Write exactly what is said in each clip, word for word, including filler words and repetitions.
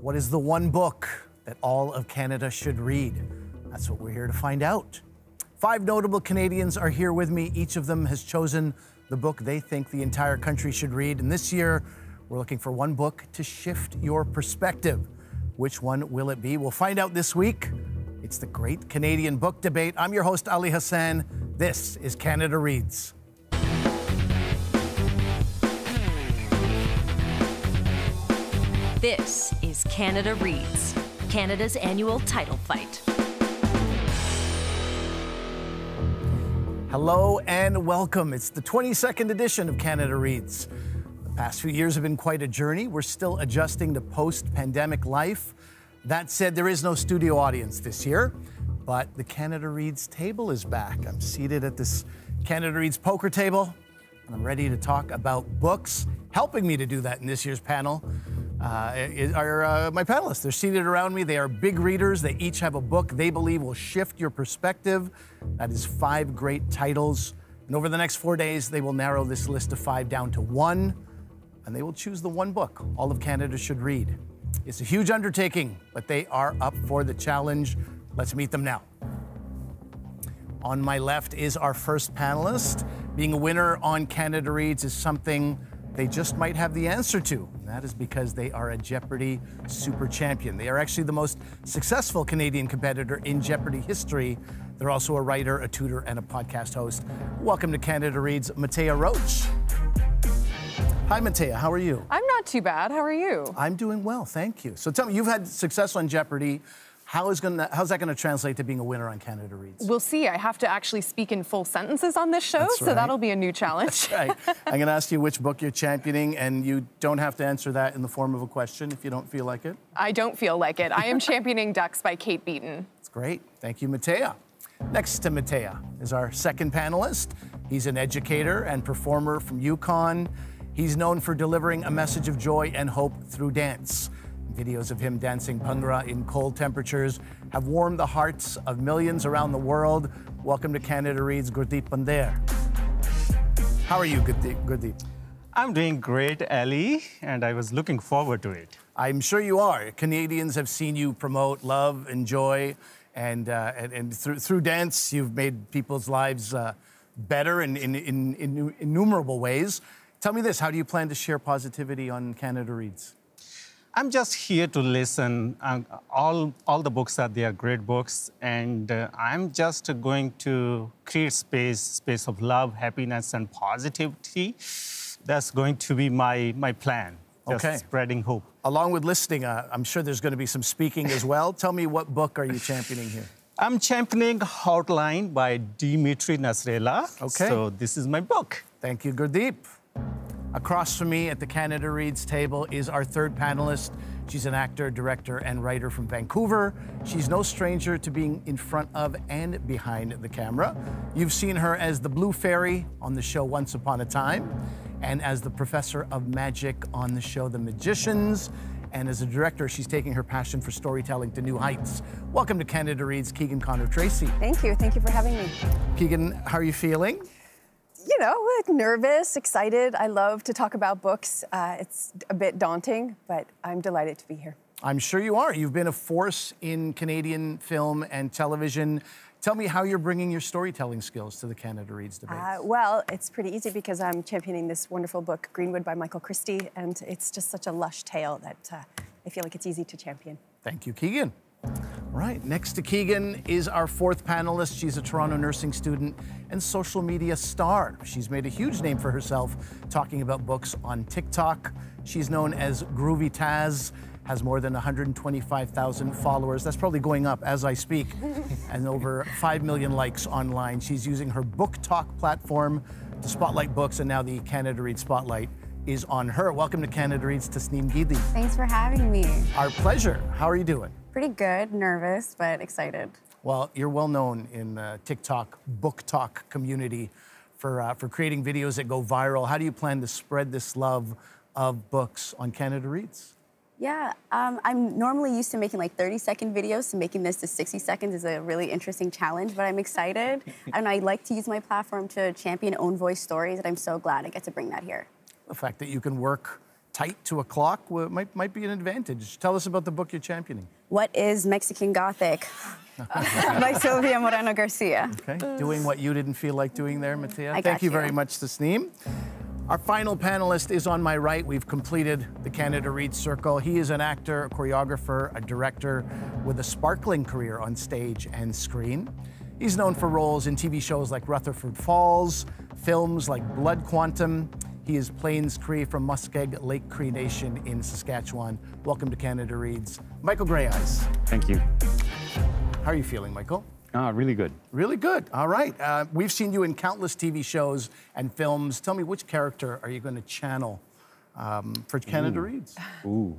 What is the one book that all of Canada should read? That's what we're here to find out. Five notable Canadians are here with me. Each of them has chosen the book they think the entire country should read. And this year, we're looking for one book to shift your perspective. Which one will it be? We'll find out this week. It's the Great Canadian Book Debate. I'm your host, Ali Hassan. This is Canada Reads. This is Canada Reads, Canada's annual title fight. Hello and welcome. It's the twenty-second edition of Canada Reads. The past few years have been quite a journey. We're still adjusting to post-pandemic life. That said, there is no studio audience this year, but the Canada Reads table is back. I'm seated at this Canada Reads poker table, and I'm ready to talk about books. Helping me to do that in this year's panel Uh, are uh, my panelists. They're seated around me. They are big readers. They each have a book they believe will shift your perspective. That is five great titles. And over the next four days, they will narrow this list of five down to one, and they will choose the one book all of Canada should read. It's a huge undertaking, but they are up for the challenge. Let's meet them now. On my left is our first panelist. Being a winner on Canada Reads is something they just might have the answer to. And that is because they are a Jeopardy! Super champion. They are actually the most successful Canadian competitor in Jeopardy! History. They're also a writer, a tutor, and a podcast host. Welcome to Canada Reads, Mattea Roach. Hi, Mattea, how are you? I'm not too bad, how are you? I'm doing well, thank you. So tell me, you've had success on Jeopardy! How is gonna, how's that going to translate to being a winner on Canada Reads? We'll see. I have to actually speak in full sentences on this show, right. So that'll be a new challenge. That's right. I'm going to ask you which book you're championing, and you don't have to answer that in the form of a question if you don't feel like it. I don't feel like it. I am championing Ducks by Kate Beaton. That's great. Thank you, Mattea. Next to Mattea is our second panelist. He's an educator and performer from Yukon. He's known for delivering a message of joy and hope through dance. Videos of him dancing Bhangra in cold temperatures have warmed the hearts of millions around the world. Welcome to Canada Reads, Gurdeep Pandher. How are you, Gurdeep? I'm doing great, Ali, and I was looking forward to it. I'm sure you are. Canadians have seen you promote love and joy, and, uh, and, and through, through dance, you've made people's lives uh, better in, in, in, in innumerable ways. Tell me this, how do you plan to share positivity on Canada Reads? I'm just here to listen. Um, all, all the books are there, great books, and uh, I'm just going to create space, space of love, happiness, and positivity. That's going to be my, my plan, just okay. Spreading hope. Along with listening, uh, I'm sure there's going to be some speaking as well. Tell me, what book are you championing here? I'm championing Hotline by Dimitri Nasrallah. Okay. So this is my book. Thank you, Gurdeep. Across from me at the Canada Reads table is our third panelist. She's an actor, director, and writer from Vancouver. She's no stranger to being in front of and behind the camera. You've seen her as the Blue Fairy on the show Once Upon a Time, and as the Professor of Magic on the show The Magicians, and as a director, she's taking her passion for storytelling to new heights. Welcome to Canada Reads, Keegan Connor Tracy. Thank you, thank you for having me. Keegan, how are you feeling? You know, nervous, excited. I love to talk about books. Uh, it's a bit daunting, but I'm delighted to be here. I'm sure you are. You've been a force in Canadian film and television. Tell me how you're bringing your storytelling skills to the Canada Reads debate. Uh, well, it's pretty easy because I'm championing this wonderful book, Greenwood by Michael Christie, and it's just such a lush tale that uh, I feel like it's easy to champion. Thank you, Keegan. All right, next to Keegan is our fourth panelist. She's a Toronto nursing student and social media star. She's made a huge name for herself talking about books on TikTok. She's known as Groovy Taz, has more than one hundred twenty-five thousand followers. That's probably going up as I speak, and over five million likes online. She's using her Book Talk platform to spotlight books, and now the Canada Reads Spotlight is on her. Welcome to Canada Reads, Tasnim Geedi. Thanks for having me. Our pleasure. How are you doing? Pretty good, nervous, but excited. Well, you're well known in the TikTok, Book Talk community for, uh, for creating videos that go viral. How do you plan to spread this love of books on Canada Reads? Yeah, um, I'm normally used to making like thirty second videos, so making this to sixty seconds is a really interesting challenge, but I'm excited. And I like to use my platform to champion own voice stories, and I'm so glad I get to bring that here. The fact that you can work tight to a clock well, might, might be an advantage. Tell us about the book you're championing. What is Mexican Gothic? By Silvia Moreno-Garcia. Okay, doing what you didn't feel like doing there, Mattea. I Thank you, you very much, Tasnim. Our final panelist is on my right. We've completed the Canada Reads circle. He is an actor, a choreographer, a director with a sparkling career on stage and screen. He's known for roles in T V shows like Rutherford Falls, films like Blood Quantum. He is Plains Cree from Muskeg Lake Cree Nation in Saskatchewan. Welcome to Canada Reads, Michael Greyeyes. Thank you. How are you feeling, Michael? Uh, really good. Really good. All right. Uh, we've seen you in countless T V shows and films. Tell me, which character are you going to channel um, for Canada Ooh. Reads? Ooh.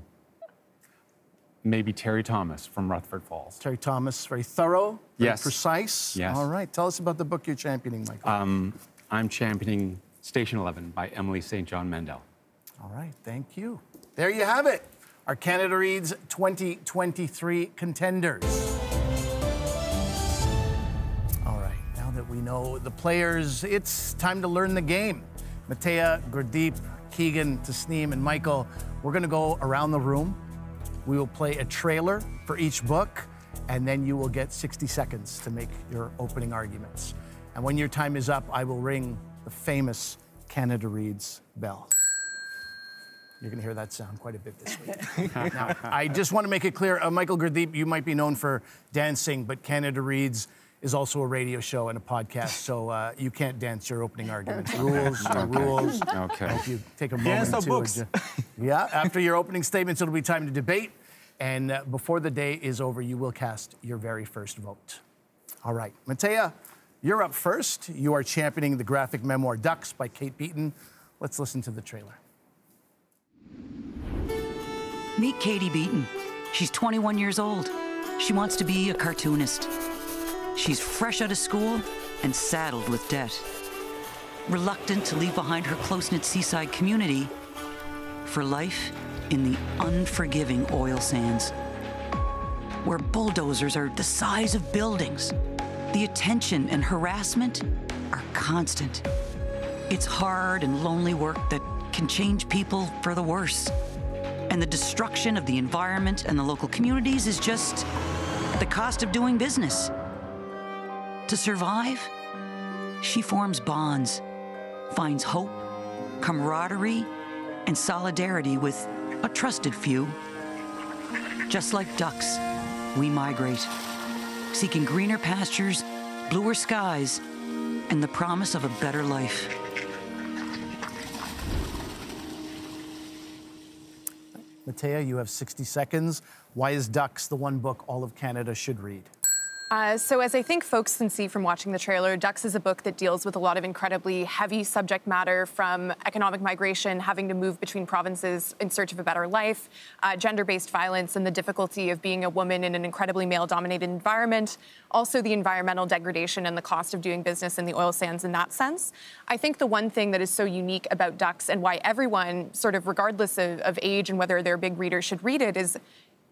Maybe Terry Thomas from Rutherford Falls. Terry Thomas, very thorough, very yes. precise. Yes. All right. Tell us about the book you're championing, Michael. Um, I'm championing Station Eleven by Emily Saint John Mandel. All right. Thank you. There you have it. Our Canada Reads twenty twenty-three contenders. All right. Now that we know the players, it's time to learn the game. Mattea, Gurdeep, Keegan, Tasnim, and Michael, we're going to go around the room. We will play a trailer for each book, and then you will get sixty seconds to make your opening arguments. And when your time is up, I will ring the famous Canada Reads bell. You're gonna hear that sound quite a bit this week. Now, I just wanna make it clear, uh, Michael, Gurdeep, you might be known for dancing, but Canada Reads is also a radio show and a podcast, so uh, you can't dance your opening arguments. Rules are okay. rules. Okay. If you take a moment dance to books. Yeah, after your opening statements, it'll be time to debate. And uh, before the day is over, you will cast your very first vote. All right, Mattea, you're up first. You are championing the graphic memoir Ducks by Kate Beaton. Let's listen to the trailer. Meet Katie Beaton. She's twenty-one years old. She wants to be a cartoonist. She's fresh out of school and saddled with debt. Reluctant to leave behind her close-knit seaside community for life in the unforgiving oil sands, where bulldozers are the size of buildings. The attention and harassment are constant. It's hard and lonely work that can change people for the worse. And the destruction of the environment and the local communities is just the cost of doing business. To survive, she forms bonds, finds hope, camaraderie, and solidarity with a trusted few. Just like ducks, we migrate, seeking greener pastures, bluer skies, and the promise of a better life. Mattea, you have sixty seconds. Why is Ducks the one book all of Canada should read? Uh, so as I think folks can see from watching the trailer, Ducks is a book that deals with a lot of incredibly heavy subject matter, from economic migration, having to move between provinces in search of a better life, uh, gender-based violence, and the difficulty of being a woman in an incredibly male-dominated environment, also the environmental degradation and the cost of doing business in the oil sands in that sense. I think the one thing that is so unique about Ducks, and why everyone, sort of regardless of, of age and whether they're big readers, should read it, is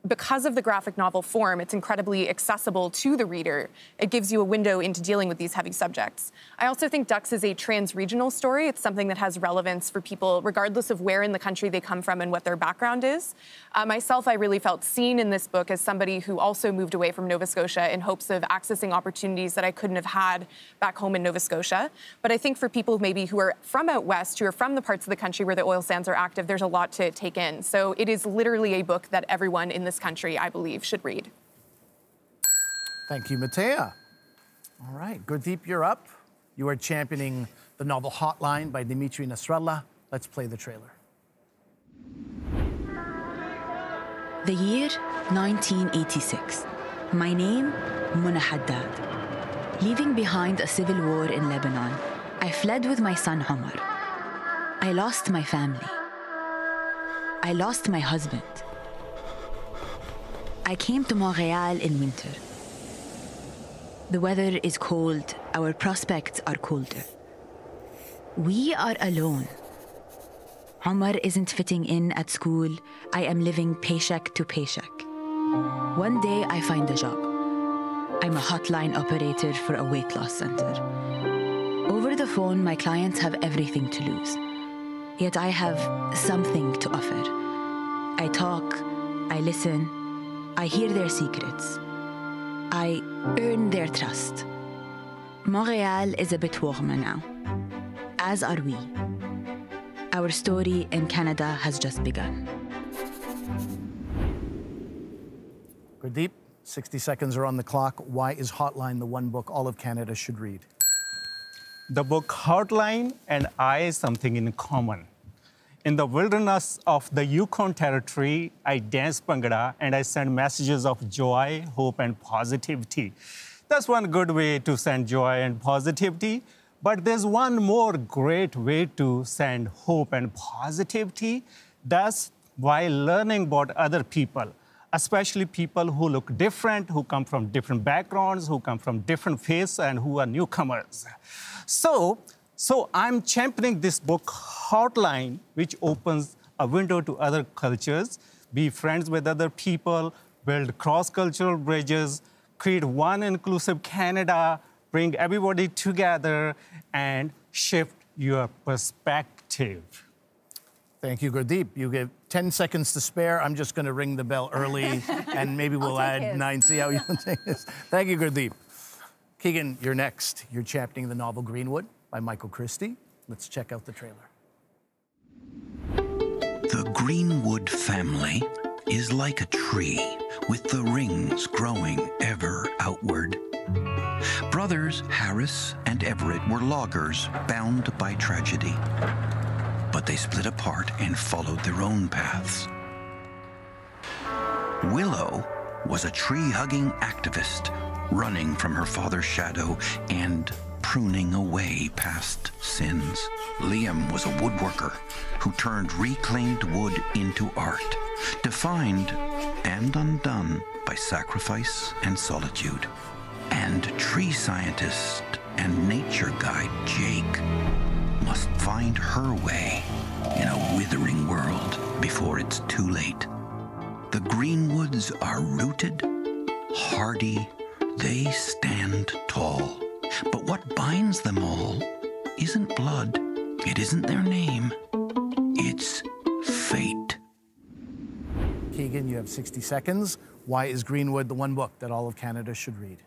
because of the graphic novel form, it's incredibly accessible to the reader. It gives you a window into dealing with these heavy subjects. I also think Ducks is a trans-regional story. It's something that has relevance for people, regardless of where in the country they come from and what their background is. Uh, myself, I really felt seen in this book as somebody who also moved away from Nova Scotia in hopes of accessing opportunities that I couldn't have had back home in Nova Scotia. But I think for people maybe who are from out west, who are from the parts of the country where the oil sands are active, there's a lot to take in. So it is literally a book that everyone in this country, I believe, should read. Thank you, Mattea. All right, Gurdeep, you're up. You are championing the novel Hotline by Dimitri Nasrallah. Let's play the trailer. The year nineteen eighty-six. My name, Muna Haddad. Leaving behind a civil war in Lebanon, I fled with my son, Omar. I lost my family. I lost my husband. I came to Montreal in winter. The weather is cold, our prospects are colder. We are alone. Omar isn't fitting in at school. I am living paycheck to paycheck. One day I find a job. I'm a hotline operator for a weight loss center. Over the phone, my clients have everything to lose. Yet I have something to offer. I talk, I listen, I hear their secrets. I earn their trust. Montreal is a bit warmer now, as are we. Our story in Canada has just begun. Gurdeep, sixty seconds are on the clock. Why is Hotline the one book all of Canada should read? The book Hotline and I have something in common. In the wilderness of the Yukon territory, I dance Bhangra and I send messages of joy, hope, and positivity. That's one good way to send joy and positivity. But there's one more great way to send hope and positivity. That's by learning about other people, especially people who look different, who come from different backgrounds, who come from different faiths, and who are newcomers. So, so I'm championing this book, Hotline, which opens a window to other cultures, be friends with other people, build cross-cultural bridges, create one inclusive Canada, bring everybody together, and shift your perspective. Thank you, Gurdeep. You gave ten seconds to spare. I'm just going to ring the bell early, and maybe we'll add his. nine, see how you take this. Thank you, Gurdeep. Keegan, you're next. You're championing the novel Greenwood by Michael Christie. Let's check out the trailer. The Greenwood family is like a tree, with the rings growing ever outward. Brothers Harris and Everett were loggers bound by tragedy. But they split apart and followed their own paths. Willow was a tree-hugging activist, running from her father's shadow and pruning away past sins. Liam was a woodworker who turned reclaimed wood into art, defined and undone by sacrifice and solitude. And tree scientist and nature guide Jake must find her way in a withering world before it's too late. The Greenwoods are rooted, hardy, they stand tall. But what binds them all isn't blood, it isn't their name, it's fate. Keegan, you have sixty seconds. Why is Greenwood the one book that all of Canada should read?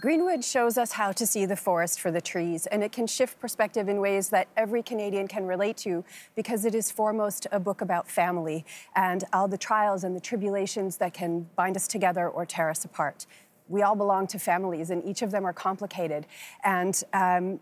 Greenwood shows us how to see the forest for the trees, and it can shift perspective in ways that every Canadian can relate to, because it is foremost a book about family and all the trials and the tribulations that can bind us together or tear us apart. We all belong to families, and each of them are complicated. And um,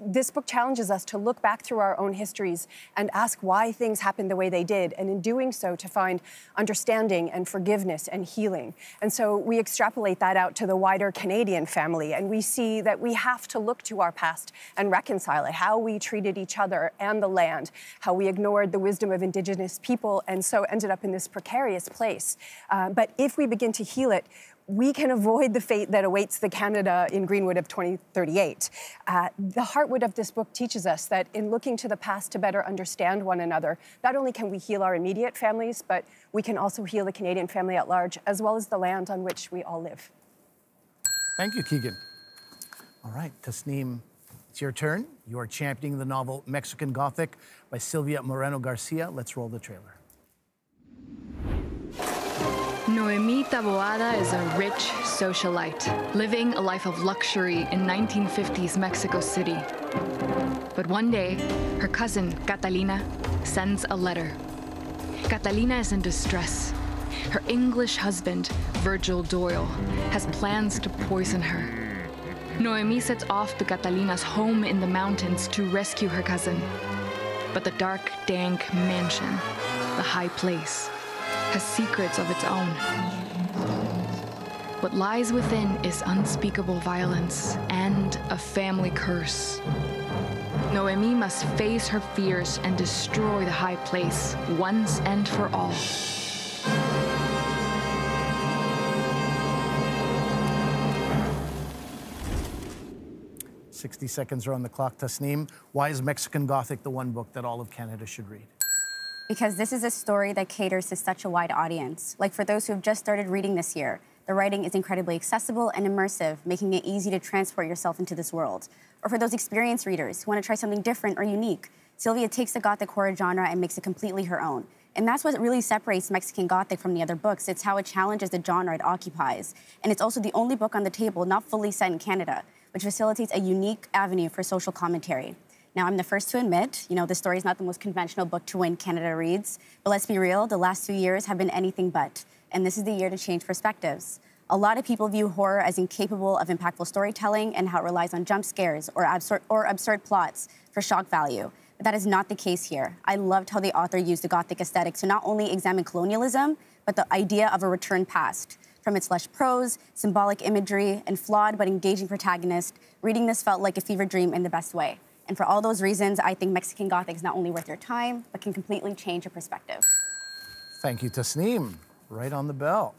this book challenges us to look back through our own histories and ask why things happened the way they did, and in doing so to find understanding and forgiveness and healing. And so we extrapolate that out to the wider Canadian family, and we see that we have to look to our past and reconcile it, how we treated each other and the land, how we ignored the wisdom of Indigenous people and so ended up in this precarious place. Uh, but if we begin to heal it, we can avoid the fate that awaits the Canada in Greenwood of twenty thirty-eight. Uh, the heartwood of this book teaches us that in looking to the past to better understand one another, not only can we heal our immediate families, but we can also heal the Canadian family at large, as well as the land on which we all live. Thank you, Keegan. All right, Tasnim, it's your turn. You are championing the novel Mexican Gothic by Silvia Moreno-Garcia. Let's roll the trailer. Noemi Taboada is a rich socialite, living a life of luxury in nineteen fifties Mexico City. But one day, her cousin, Catalina, sends a letter. Catalina is in distress. Her English husband, Virgil Doyle, has plans to poison her. Noemi sets off to Catalina's home in the mountains to rescue her cousin. But the dark, dank mansion, the high place, has secrets of its own. What lies within is unspeakable violence and a family curse. Noemi must face her fears and destroy the high place once and for all. sixty seconds are on the clock, Tasnim. Why is Mexican Gothic the one book that all of Canada should read? Because this is a story that caters to such a wide audience. Like for those who have just started reading this year, the writing is incredibly accessible and immersive, making it easy to transport yourself into this world. Or for those experienced readers who want to try something different or unique, Silvia takes the Gothic horror genre and makes it completely her own. And that's what really separates Mexican Gothic from the other books. It's how it challenges the genre it occupies. And it's also the only book on the table not fully set in Canada, which facilitates a unique avenue for social commentary. Now, I'm the first to admit, you know, this story is not the most conventional book to win Canada Reads, but let's be real, the last two years have been anything but, and this is the year to change perspectives. A lot of people view horror as incapable of impactful storytelling and how it relies on jump scares or absurd, or absurd plots for shock value. That is not the case here. I loved how the author used the Gothic aesthetic to not only examine colonialism, but the idea of a return past. From its lush prose, symbolic imagery, and flawed but engaging protagonist, reading this felt like a fever dream in the best way. And for all those reasons, I think Mexican Gothic is not only worth your time, but can completely change your perspective. Thank you, Tasnim. Right on the bell.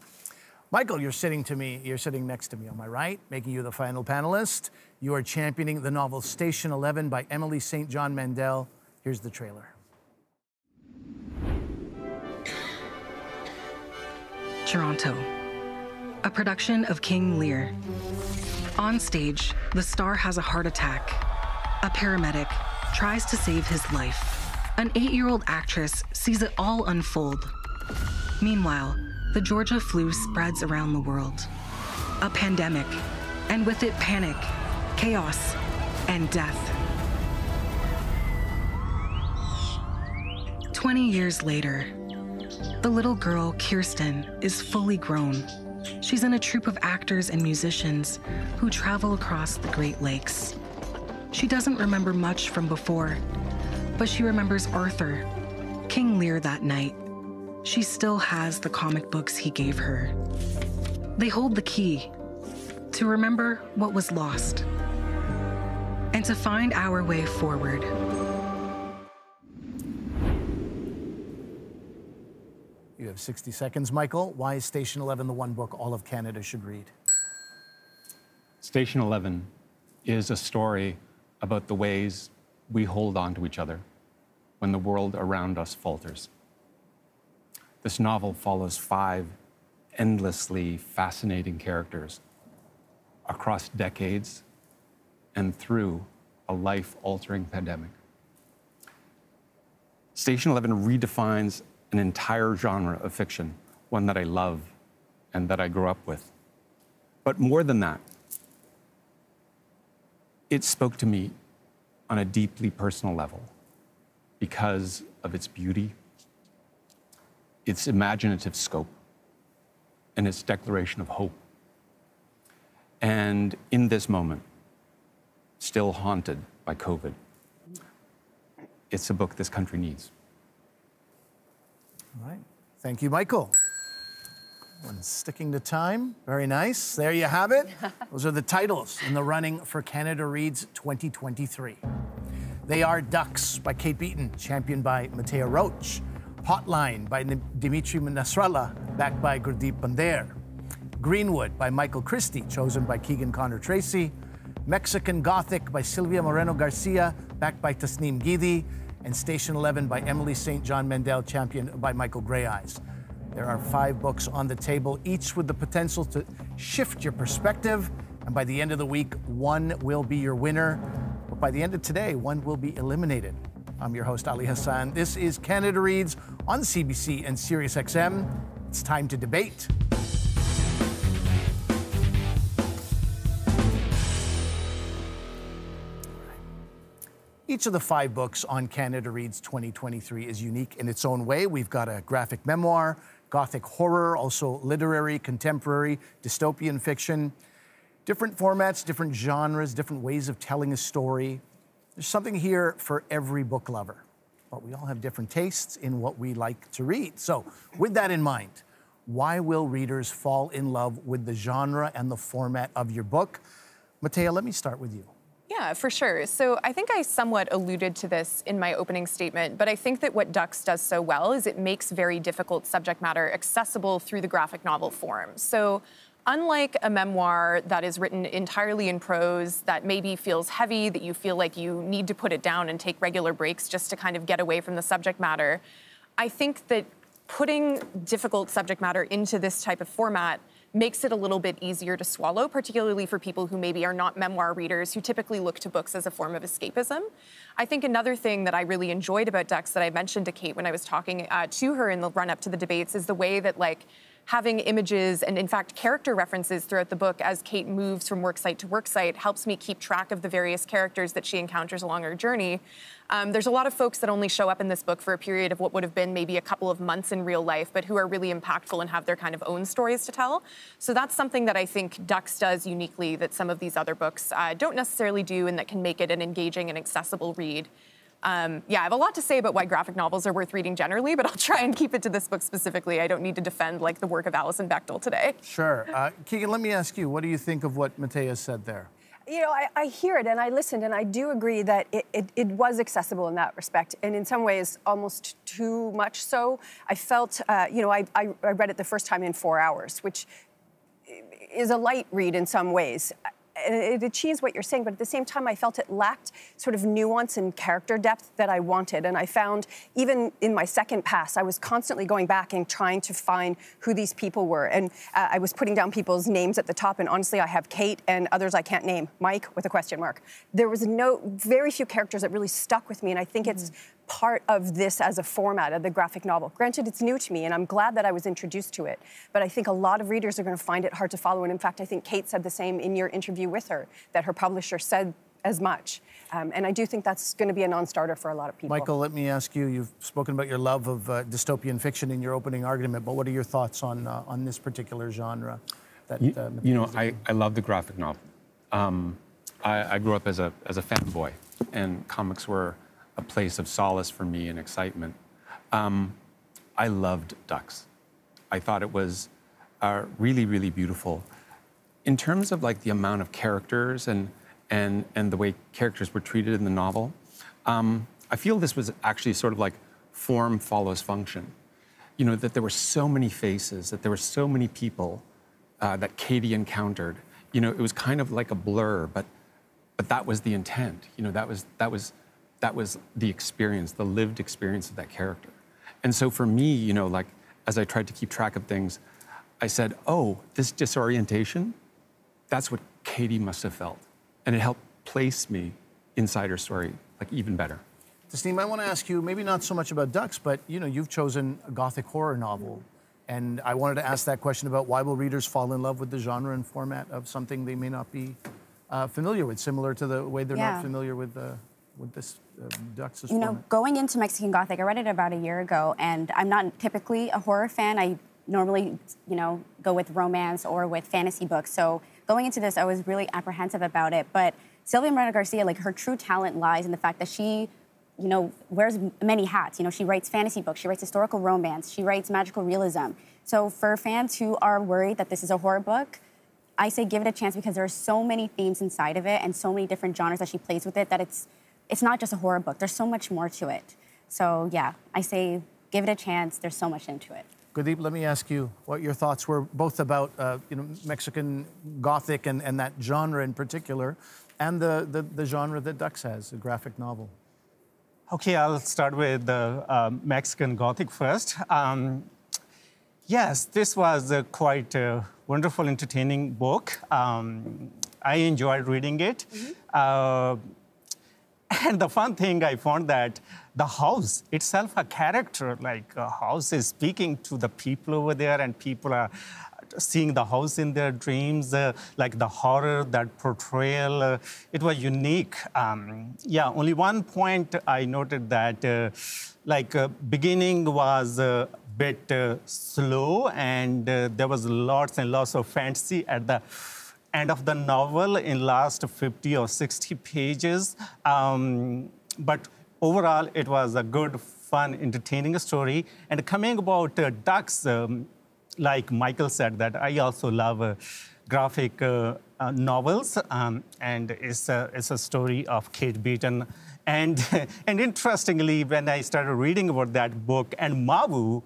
Michael, you're sitting to me, you're sitting next to me on my right, making you the final panelist. You are championing the novel Station Eleven by Emily Saint John Mandel. Here's the trailer. Toronto, a production of King Lear. On stage, the star has a heart attack. A paramedic tries to save his life. An eight-year-old actress sees it all unfold. Meanwhile, the Georgia flu spreads around the world. A pandemic, and with it panic, chaos, and death. Twenty years later, the little girl, Kirsten, is fully grown. She's in a troupe of actors and musicians who travel across the Great Lakes. She doesn't remember much from before, but she remembers Arthur, King Lear, that night. She still has the comic books he gave her. They hold the key to remember what was lost and to find our way forward. You have sixty seconds, Michael. Why is Station Eleven the one book all of Canada should read? Station Eleven is a story about the ways we hold on to each other when the world around us falters. This novel follows five endlessly fascinating characters across decades and through a life-altering pandemic. Station Eleven redefines an entire genre of fiction, one that I love and that I grew up with. But more than that, it spoke to me on a deeply personal level because of its beauty, its imaginative scope, and its declaration of hope. And in this moment, still haunted by COVID, it's a book this country needs. All right, thank you, Michael. And sticking to time, very nice. There you have it. Those are the titles in the running for Canada Reads twenty twenty-three. They are Ducks by Kate Beaton, championed by Mattea Roach. Hotline by Dimitri Nasrallah, backed by Gurdeep Pandher. Greenwood by Michael Christie, chosen by Keegan Connor Tracy. Mexican Gothic by Silvia Moreno-Garcia, backed by Tasnim Geedi. And Station Eleven by Emily Saint John Mandel, championed by Michael Greyeyes. There are five books on the table, each with the potential to shift your perspective. And by the end of the week, one will be your winner. But by the end of today, one will be eliminated. I'm your host, Ali Hassan. This is Canada Reads on C B C and SiriusXM. It's time to debate. Each of the five books on Canada Reads twenty twenty-three is unique in its own way. We've got a graphic memoir, Gothic horror, also literary, contemporary, dystopian fiction. Different formats, different genres, different ways of telling a story. There's something here for every book lover, but we all have different tastes in what we like to read. So with that in mind, why will readers fall in love with the genre and the format of your book? Mattea, let me start with you. Yeah, for sure. So I think I somewhat alluded to this in my opening statement, but I think that what Ducks does so well is it makes very difficult subject matter accessible through the graphic novel form. So unlike a memoir that is written entirely in prose, that maybe feels heavy, that you feel like you need to put it down and take regular breaks just to kind of get away from the subject matter, I think that putting difficult subject matter into this type of format makes it a little bit easier to swallow, particularly for people who maybe are not memoir readers, who typically look to books as a form of escapism. I think another thing that I really enjoyed about Ducks that I mentioned to Kate when I was talking uh, to her in the run-up to the debates is the way that, like, having images and, in fact, character references throughout the book as Kate moves from worksite to worksite helps me keep track of the various characters that she encounters along her journey. Um, there's a lot of folks that only show up in this book for a period of what would have been maybe a couple of months in real life, but who are really impactful and have their kind of own stories to tell. So that's something that I think Ducks does uniquely that some of these other books uh, don't necessarily do, and that can make it an engaging and accessible read. Um, yeah, I have a lot to say about why graphic novels are worth reading generally, but I'll try and keep it to this book specifically. I don't need to defend, like, the work of Alison Bechtel today. Sure. Uh, Keegan, let me ask you, what do you think of what Mattea said there? You know, I, I hear it, and I listened, and I do agree that it, it, it was accessible in that respect, and in some ways almost too much so. I felt, uh, you know, I, I, I read it the first time in four hours, which is a light read in some ways. It achieves what you're saying, but at the same time, I felt it lacked sort of nuance and character depth that I wanted. And I found, even in my second pass, I was constantly going back and trying to find who these people were. And uh, I was putting down people's names at the top, and honestly, I have Kate and others I can't name. Mike, with a question mark. There was no, very few characters that really stuck with me, and I think it's part of this as a format of the graphic novel. Granted, it's new to me, and I'm glad that I was introduced to it, but I think a lot of readers are going to find it hard to follow, and in fact, I think Kate said the same in your interview with her, that her publisher said as much. Um, and I do think that's going to be a non-starter for a lot of people. Michael, let me ask you, you've spoken about your love of uh, dystopian fiction in your opening argument, but what are your thoughts on, uh, on this particular genre? That, you, uh, you know, I, I love the graphic novel. Um, I, I grew up as a, as a fanboy, and comics were a place of solace for me and excitement. Um, I loved Ducks. I thought it was uh, really, really beautiful. In terms of, like, the amount of characters and, and, and the way characters were treated in the novel, um, I feel this was actually sort of like form follows function. You know, that there were so many faces, that there were so many people uh, that Katie encountered. You know, it was kind of like a blur, but, but that was the intent. You know, that was, that was, that was the experience, the lived experience of that character. And so for me, you know, like, as I tried to keep track of things, I said, oh, this disorientation, that's what Katie must have felt. And it helped place me inside her story, like, even better. Tasnim, I want to ask you, maybe not so much about Ducks, but, you know, you've chosen a Gothic horror novel. And I wanted to ask that question about why will readers fall in love with the genre and format of something they may not be uh, familiar with, similar to the way they're yeah. not familiar with the... with this uh, Ducks' You know, format. Going into Mexican Gothic, I read it about a year ago, and I'm not typically a horror fan. I normally, you know, go with romance or with fantasy books. So going into this, I was really apprehensive about it. But Silvia Moreno-Garcia, like, her true talent lies in the fact that she, you know, wears many hats. You know, she writes fantasy books, she writes historical romance, she writes magical realism. So for fans who are worried that this is a horror book, I say give it a chance, because there are so many themes inside of it and so many different genres that she plays with it that it's It's not just a horror book. There's so much more to it. So, yeah, I say give it a chance. There's so much into it. Gurdeep, let me ask you what your thoughts were both about uh, you know, Mexican Gothic and, and that genre in particular, and the, the, the genre that Ducks has, a graphic novel. Okay, I'll start with the uh, Mexican Gothic first. Um, yes, this was a quite a wonderful, entertaining book. Um, I enjoyed reading it. Mm-hmm. uh, And the fun thing I found that the house itself, a character, like a house is speaking to the people over there, and people are seeing the house in their dreams, uh, like the horror, that portrayal. Uh, it was unique. Um, yeah, only one point I noted that, uh, like, uh, beginning was a bit uh, slow, and uh, there was lots and lots of fantasy at the end of the novel in last fifty or sixty pages. Um, but overall, it was a good, fun, entertaining story. And coming about uh, Ducks, um, like Michael said, that I also love uh, graphic uh, uh, novels. Um, and it's a, it's a story of Kate Beaton. And, and interestingly, when I started reading about that book and Mabou,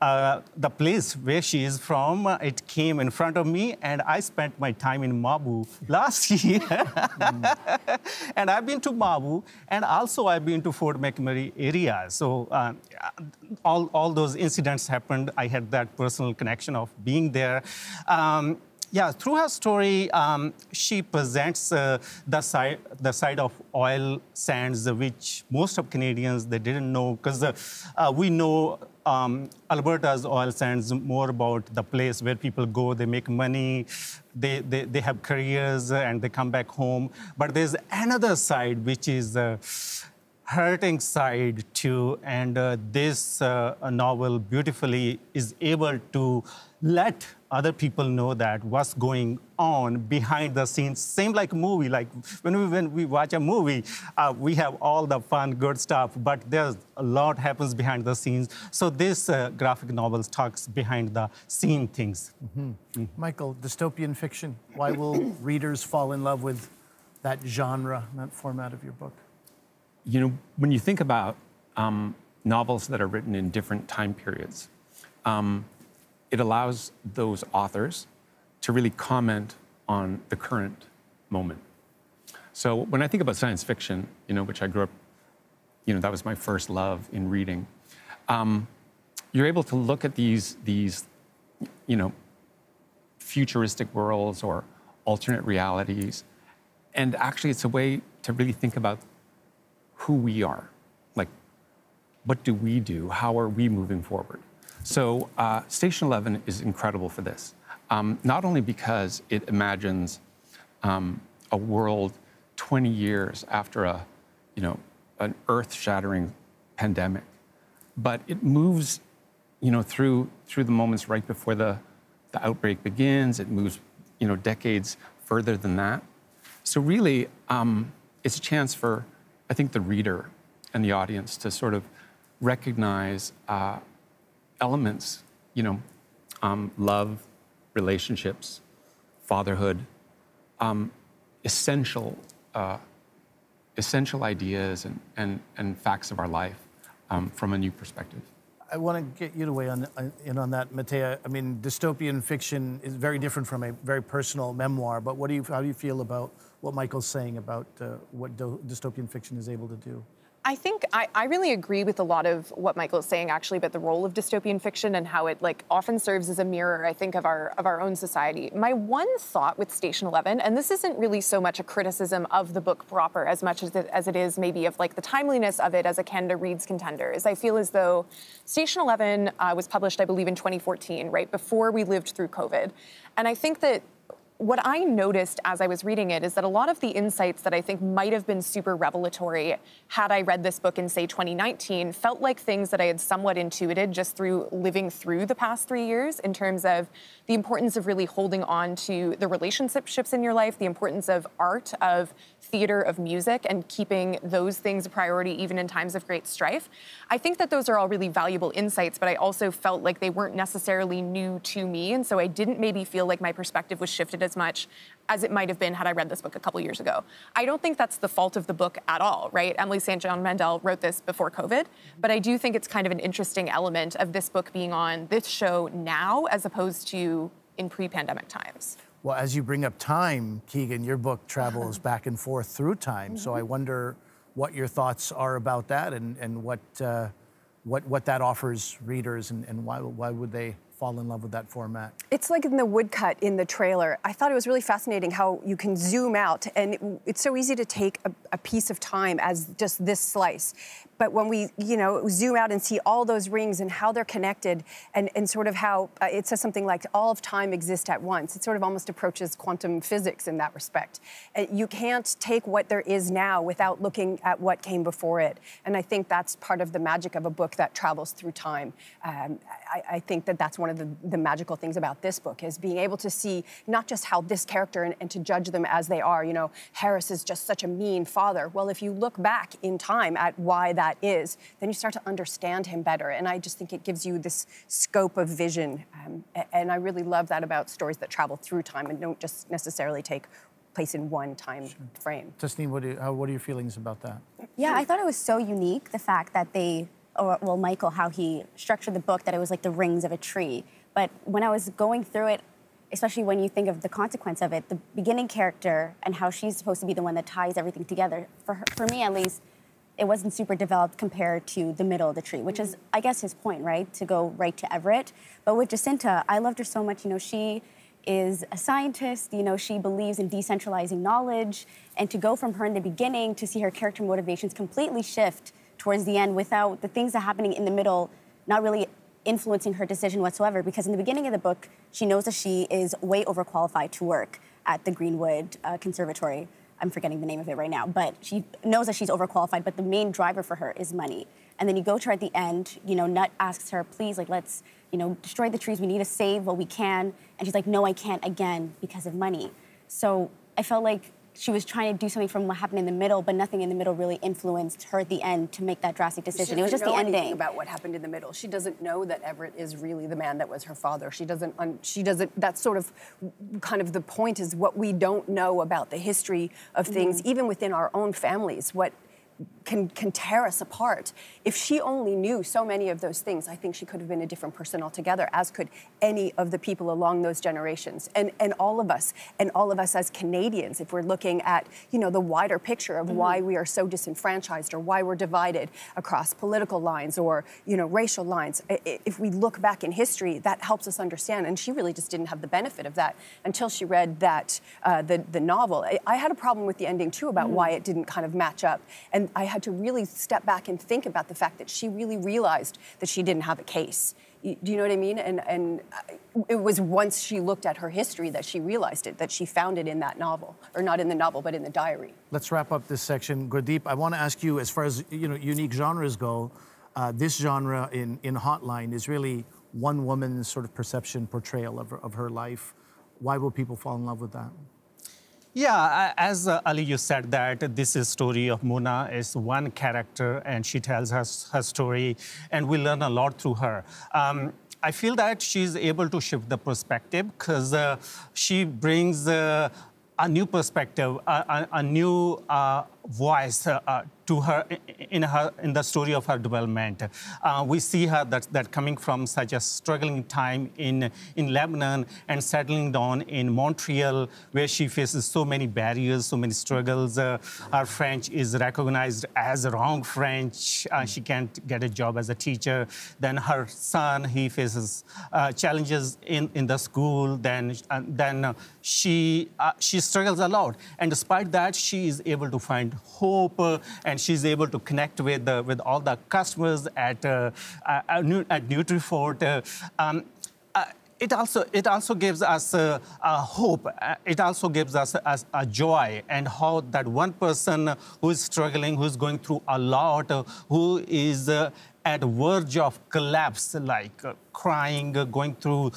uh, the place where she is from, uh, it came in front of me, and I spent my time in Mabou last year. Mm. And I've been to Mabou, and also I've been to Fort McMurray area. So uh, all, all those incidents happened. I had that personal connection of being there. Um, Yeah, through her story, um, she presents uh, the side the side of oil sands, which most of Canadians, they didn't know, because uh, uh, we know um, Alberta's oil sands more about the place where people go, they make money, they, they, they have careers, and they come back home. But there's another side, which is uh, hurting side too, and uh, this uh, novel beautifully is able to let other people know that what's going on behind the scenes. Same like movie, like when we when we watch a movie, uh, we have all the fun, good stuff, but there's a lot happens behind the scenes. So this uh, graphic novel talks behind the scene things. Mm-hmm. Mm-hmm. Michael, dystopian fiction. Why will readers fall in love with that genre, that format of your book? You know, when you think about um, novels that are written in different time periods, um, it allows those authors to really comment on the current moment. So when I think about science fiction, you know, which I grew up, you know, that was my first love in reading, um, you're able to look at these, these, you know, futuristic worlds or alternate realities, and actually it's a way to really think about who we are, like, what do we do? How are we moving forward? So uh, Station Eleven is incredible for this, um, not only because it imagines um, a world twenty years after a, you know, an earth-shattering pandemic, but it moves, you know, through through the moments right before the the outbreak begins. It moves, you know, decades further than that. So really, um, it's a chance for, I think, the reader and the audience to sort of recognize uh, elements, you know, um, love, relationships, fatherhood, um, essential, uh, essential ideas and, and, and facts of our life um, from a new perspective. I want to get you to weigh on, uh, in on that, Mattea. I mean, dystopian fiction is very different from a very personal memoir, but what do you, how do you feel about what Michael's saying about uh, what dystopian fiction is able to do? I think I, I really agree with a lot of what Michael is saying, actually, about the role of dystopian fiction and how it, like, often serves as a mirror, I think, of our of our own society. My one thought with Station Eleven, and this isn't really so much a criticism of the book proper as much as it, as it is maybe of, like, the timeliness of it as a Canada Reads contender, is I feel as though Station Eleven uh, was published, I believe, in twenty fourteen, right before we lived through COVID, and I think that what I noticed as I was reading it is that a lot of the insights that I think might have been super revelatory had I read this book in, say, twenty nineteen, felt like things that I had somewhat intuited just through living through the past three years in terms of the importance of really holding on to the relationships in your life, the importance of art, of theater, of music, and keeping those things a priority even in times of great strife. I think that those are all really valuable insights, but I also felt like they weren't necessarily new to me, and so I didn't maybe feel like my perspective was shifted as as much as it might have been had I read this book a couple years ago. I don't think that's the fault of the book at all, right? Emily Saint John Mandel wrote this before COVID, but I do think it's kind of an interesting element of this book being on this show now as opposed to in pre-pandemic times. Well, as you bring up time, Keegan, your book travels back and forth through time, so I wonder what your thoughts are about that and, and what, uh, what, what that offers readers and, and why, why would they fall in love with that format? It's like in the woodcut in the trailer. I thought it was really fascinating how you can zoom out, and it, it's so easy to take a, a piece of time as just this slice. But when we, you know, zoom out and see all those rings and how they're connected, and, and sort of how uh, it says something like all of time exists at once. It sort of almost approaches quantum physics in that respect. Uh, you can't take what there is now without looking at what came before it. And I think that's part of the magic of a book that travels through time. Um, I, I think that that's one of the, the magical things about this book is being able to see not just how this character and, and to judge them as they are. You know, Harris is just such a mean father. Well, if you look back in time at why that is, then you start to understand him better. And I just think it gives you this scope of vision. Um, and I really love that about stories that travel through time and don't just necessarily take place in one time sure. frame. Tasnim, what, what are your feelings about that? Yeah, I thought it was so unique, the fact that they or, well, Michael, how he structured the book, that it was like the rings of a tree. But when I was going through it, especially when you think of the consequence of it, the beginning character and how she's supposed to be the one that ties everything together, for her, for me at least, it wasn't super developed compared to the middle of the tree, which mm-hmm. is, I guess, his point, right? To go right to Everett. But with Jacinta, I loved her so much. You know, she is a scientist. You know, she believes in decentralizing knowledge. And to go from her in the beginning to see her character motivations completely shift towards the end without the things that are happening in the middle not really influencing her decision whatsoever, because in the beginning of the book, she knows that she is way overqualified to work at the Greenwood uh, Conservatory. I'm forgetting the name of it right now, but she knows that she's overqualified, but the main driver for her is money. And then you go to her at the end, you know, Nut asks her, please, like, let's, you know, destroy the trees, we need to save what we can. And she's like, no, I can't again because of money. So I felt like she was trying to do something from what happened in the middle, but nothing in the middle really influenced her at the end to make that drastic decision. It was just the ending. She doesn't know about what happened in the middle. She doesn't know that Everett is really the man that was her father. She doesn't, un she doesn't, that's sort of, kind of the point is what we don't know about the history of things, mm-hmm. even within our own families, what can, can tear us apart. If she only knew so many of those things, I think she could have been a different person altogether, as could any of the people along those generations. And, and all of us, and all of us as Canadians, if we're looking at, you know, the wider picture of mm-hmm. why we are so disenfranchised or why we're divided across political lines or, you know, racial lines. If we look back in history, that helps us understand. And she really just didn't have the benefit of that until she read that, uh, the, the novel. I, I had a problem with the ending too about mm-hmm. why it didn't kind of match up. And I had to really step back and think about the fact that she really realized that she didn't have a case. You, do you know what I mean? And, and it was once she looked at her history that she realized it, that she found it in that novel, or not in the novel, but in the diary. Let's wrap up this section. Gurdeep, I want to ask you, as far as, you know, unique genres go, uh, this genre in, in Hotline is really one woman's sort of perception, portrayal of her, of her life. Why will people fall in love with that? Yeah, as uh, Ali, you said that this is story of Mona is one character and she tells us her, her story and we learn a lot through her. Um, I feel that she's able to shift the perspective because uh, she brings uh, a new perspective, a, a, a new uh, voice uh, uh, to her in her in the story of her development. Uh, we see her that that coming from such a struggling time in in Lebanon and settling down in Montreal, where she faces so many barriers, so many struggles. Uh, her French is recognized as wrong French. Uh, she can't get a job as a teacher. Then her son, he faces uh, challenges in in the school. Then uh, then uh, she uh, she struggles a lot, and despite that, she is able to find hope, uh, and she's able to connect with uh, with all the customers at uh, uh, at Nutrifort. Uh, um, uh, it also it also gives us uh, a hope. Uh, it also gives us a, a joy, and how that one person who is struggling, who is going through a lot, uh, who is uh, at verge of collapse, like uh, crying, uh, going through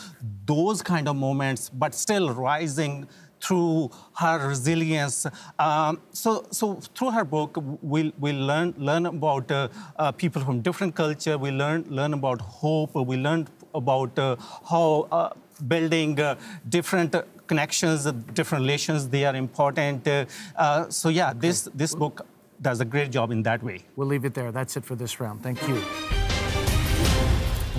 those kind of moments, but still rising through her resilience. Um, so, so through her book, we, we learn, learn about uh, uh, people from different culture, we learn, learn about hope, we learn about uh, how uh, building uh, different connections, different relations, they are important. Uh, uh, so yeah, okay. this, this book does a great job in that way. We'll leave it there. That's it for this round. Thank you.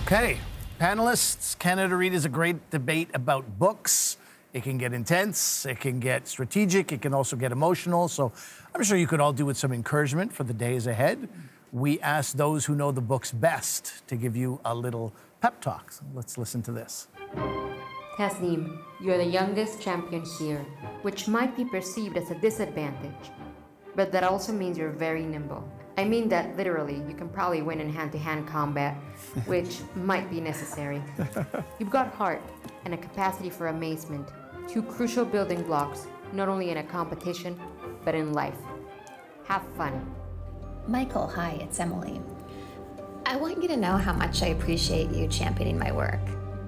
Okay, panelists, Canada Reads is a great debate about books. It can get intense, it can get strategic, it can also get emotional. So I'm sure you could all do with some encouragement for the days ahead. We asked those who know the books best to give you a little pep talk. So let's listen to this. Tasnim, you're the youngest champion here, which might be perceived as a disadvantage, but that also means you're very nimble. I mean that literally, you can probably win in hand-to-hand combat, which might be necessary. You've got heart and a capacity for amazement. Two crucial building blocks, not only in a competition, but in life. Have fun. Michael, hi, it's Emily. I want you to know how much I appreciate you championing my work.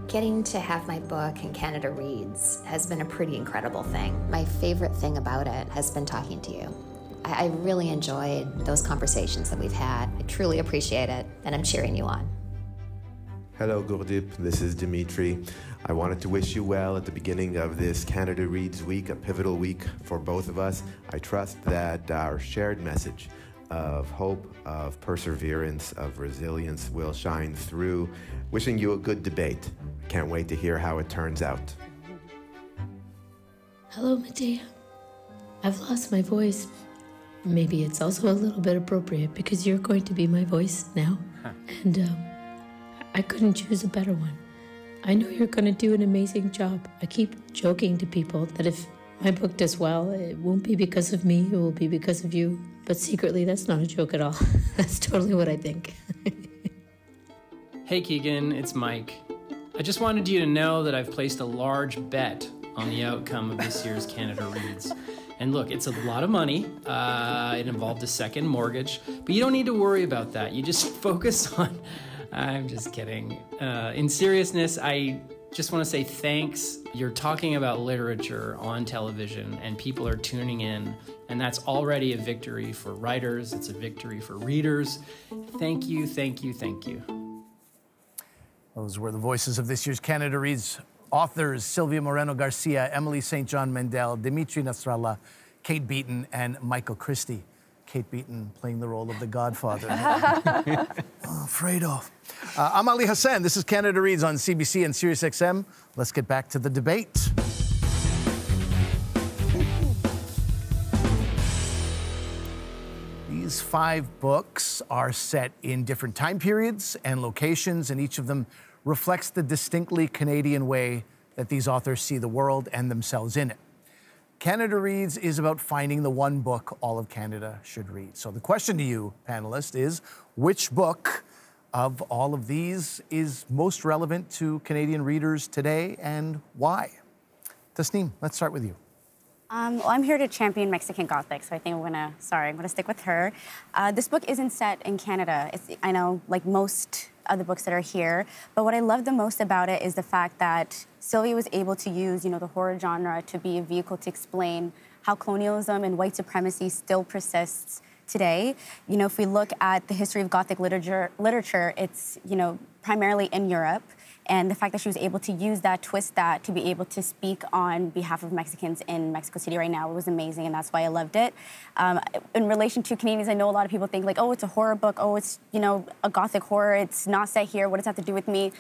Getting to have my book in Canada Reads has been a pretty incredible thing. My favorite thing about it has been talking to you. I, I really enjoyed those conversations that we've had. I truly appreciate it, and I'm cheering you on. Hello, Gurdeep. This is Dimitri. I wanted to wish you well at the beginning of this Canada Reads week, a pivotal week for both of us. I trust that our shared message of hope, of perseverance, of resilience will shine through. Wishing you a good debate. Can't wait to hear how it turns out. Hello, Mattea. I've lost my voice. Maybe it's also a little bit appropriate because you're going to be my voice now. Huh. And um, I couldn't choose a better one. I know you're going to do an amazing job. I keep joking to people that if my book does well, it won't be because of me, it will be because of you. But secretly, that's not a joke at all. That's totally what I think. Hey, Keegan, it's Mike. I just wanted you to know that I've placed a large bet on the outcome of this year's Canada Reads. And look, it's a lot of money. Uh, it involved a second mortgage, but you don't need to worry about that. You just focus on, I'm just kidding. Uh, in seriousness, I just want to say thanks. You're talking about literature on television and people are tuning in, and that's already a victory for writers. It's a victory for readers. Thank you, thank you, thank you. Those were the voices of this year's Canada Reads authors, Silvia Moreno-Garcia, Emily Saint John Mandel, Dimitri Nasrallah, Kate Beaton, and Michael Christie. Kate Beaton playing the role of the Godfather. Oh, Fredo. Uh, I'm Ali Hassan. This is Canada Reads on C B C and SiriusXM. Let's get back to the debate. These five books are set in different time periods and locations, and each of them reflects the distinctly Canadian way that these authors see the world and themselves in it. Canada Reads is about finding the one book all of Canada should read. So the question to you, panelists, is which book of all of these is most relevant to Canadian readers today and why? Tasnim, let's start with you. Um, well, I'm here to champion Mexican Gothic, so I think I'm gonna, sorry, I'm gonna stick with her. Uh, this book isn't set in Canada. It's, I know, like most other books that are here, but what I love the most about it is the fact that Silvia was able to use, you know, the horror genre to be a vehicle to explain how colonialism and white supremacy still persists today. You know, if we look at the history of Gothic literature, literature, it's, you know, primarily in Europe, and the fact that she was able to use that, twist that, to be able to speak on behalf of Mexicans in Mexico City right now, it was amazing, and that's why I loved it. Um, in relation to Canadians, I know a lot of people think, like, oh, it's a horror book, oh, it's, you know, a Gothic horror, it's not set here, what does that have to do with me?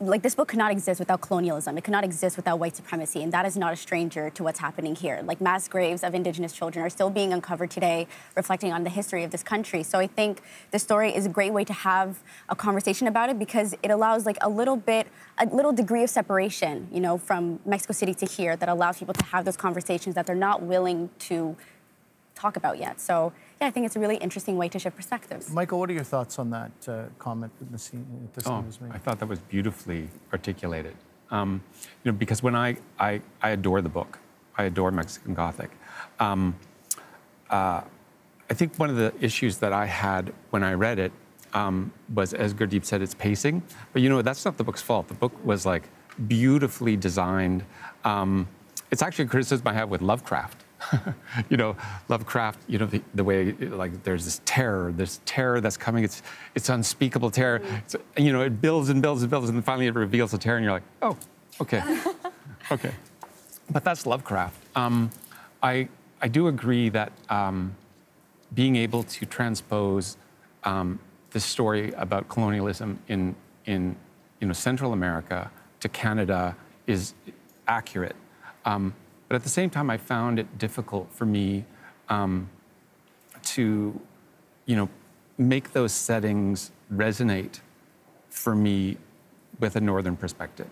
Like, this book could not exist without colonialism. It could not exist without white supremacy, and that is not a stranger to what's happening here. Like, mass graves of Indigenous children are still being uncovered today, reflecting on the history of this country. So I think this story is a great way to have a conversation about it because it allows, like, a little bit, a little degree of separation, you know, from Mexico City to here that allows people to have those conversations that they're not willing to talk about yet. So, yeah, I think it's a really interesting way to shift perspectives. Michael, what are your thoughts on that uh, comment that Nassim oh, was made? I thought that was beautifully articulated. Um, you know, because when I, I, I adore the book, I adore Mexican Gothic. Um, uh, I think one of the issues that I had when I read it um, was, as Gurdeep said, it's pacing. But you know, that's not the book's fault. The book was like beautifully designed. Um, it's actually a criticism I have with Lovecraft. You know, Lovecraft, you know, the, the way, like, there's this terror, this terror that's coming, it's it's unspeakable terror. It's, you know, it builds and builds and builds, and finally it reveals the terror, and you're like, oh, okay, okay. But that's Lovecraft. Um, I, I do agree that um, being able to transpose um, the story about colonialism in, in, you know, Central America to Canada is accurate. Um, But at the same time, I found it difficult for me um, to, you know, make those settings resonate for me with a northern perspective.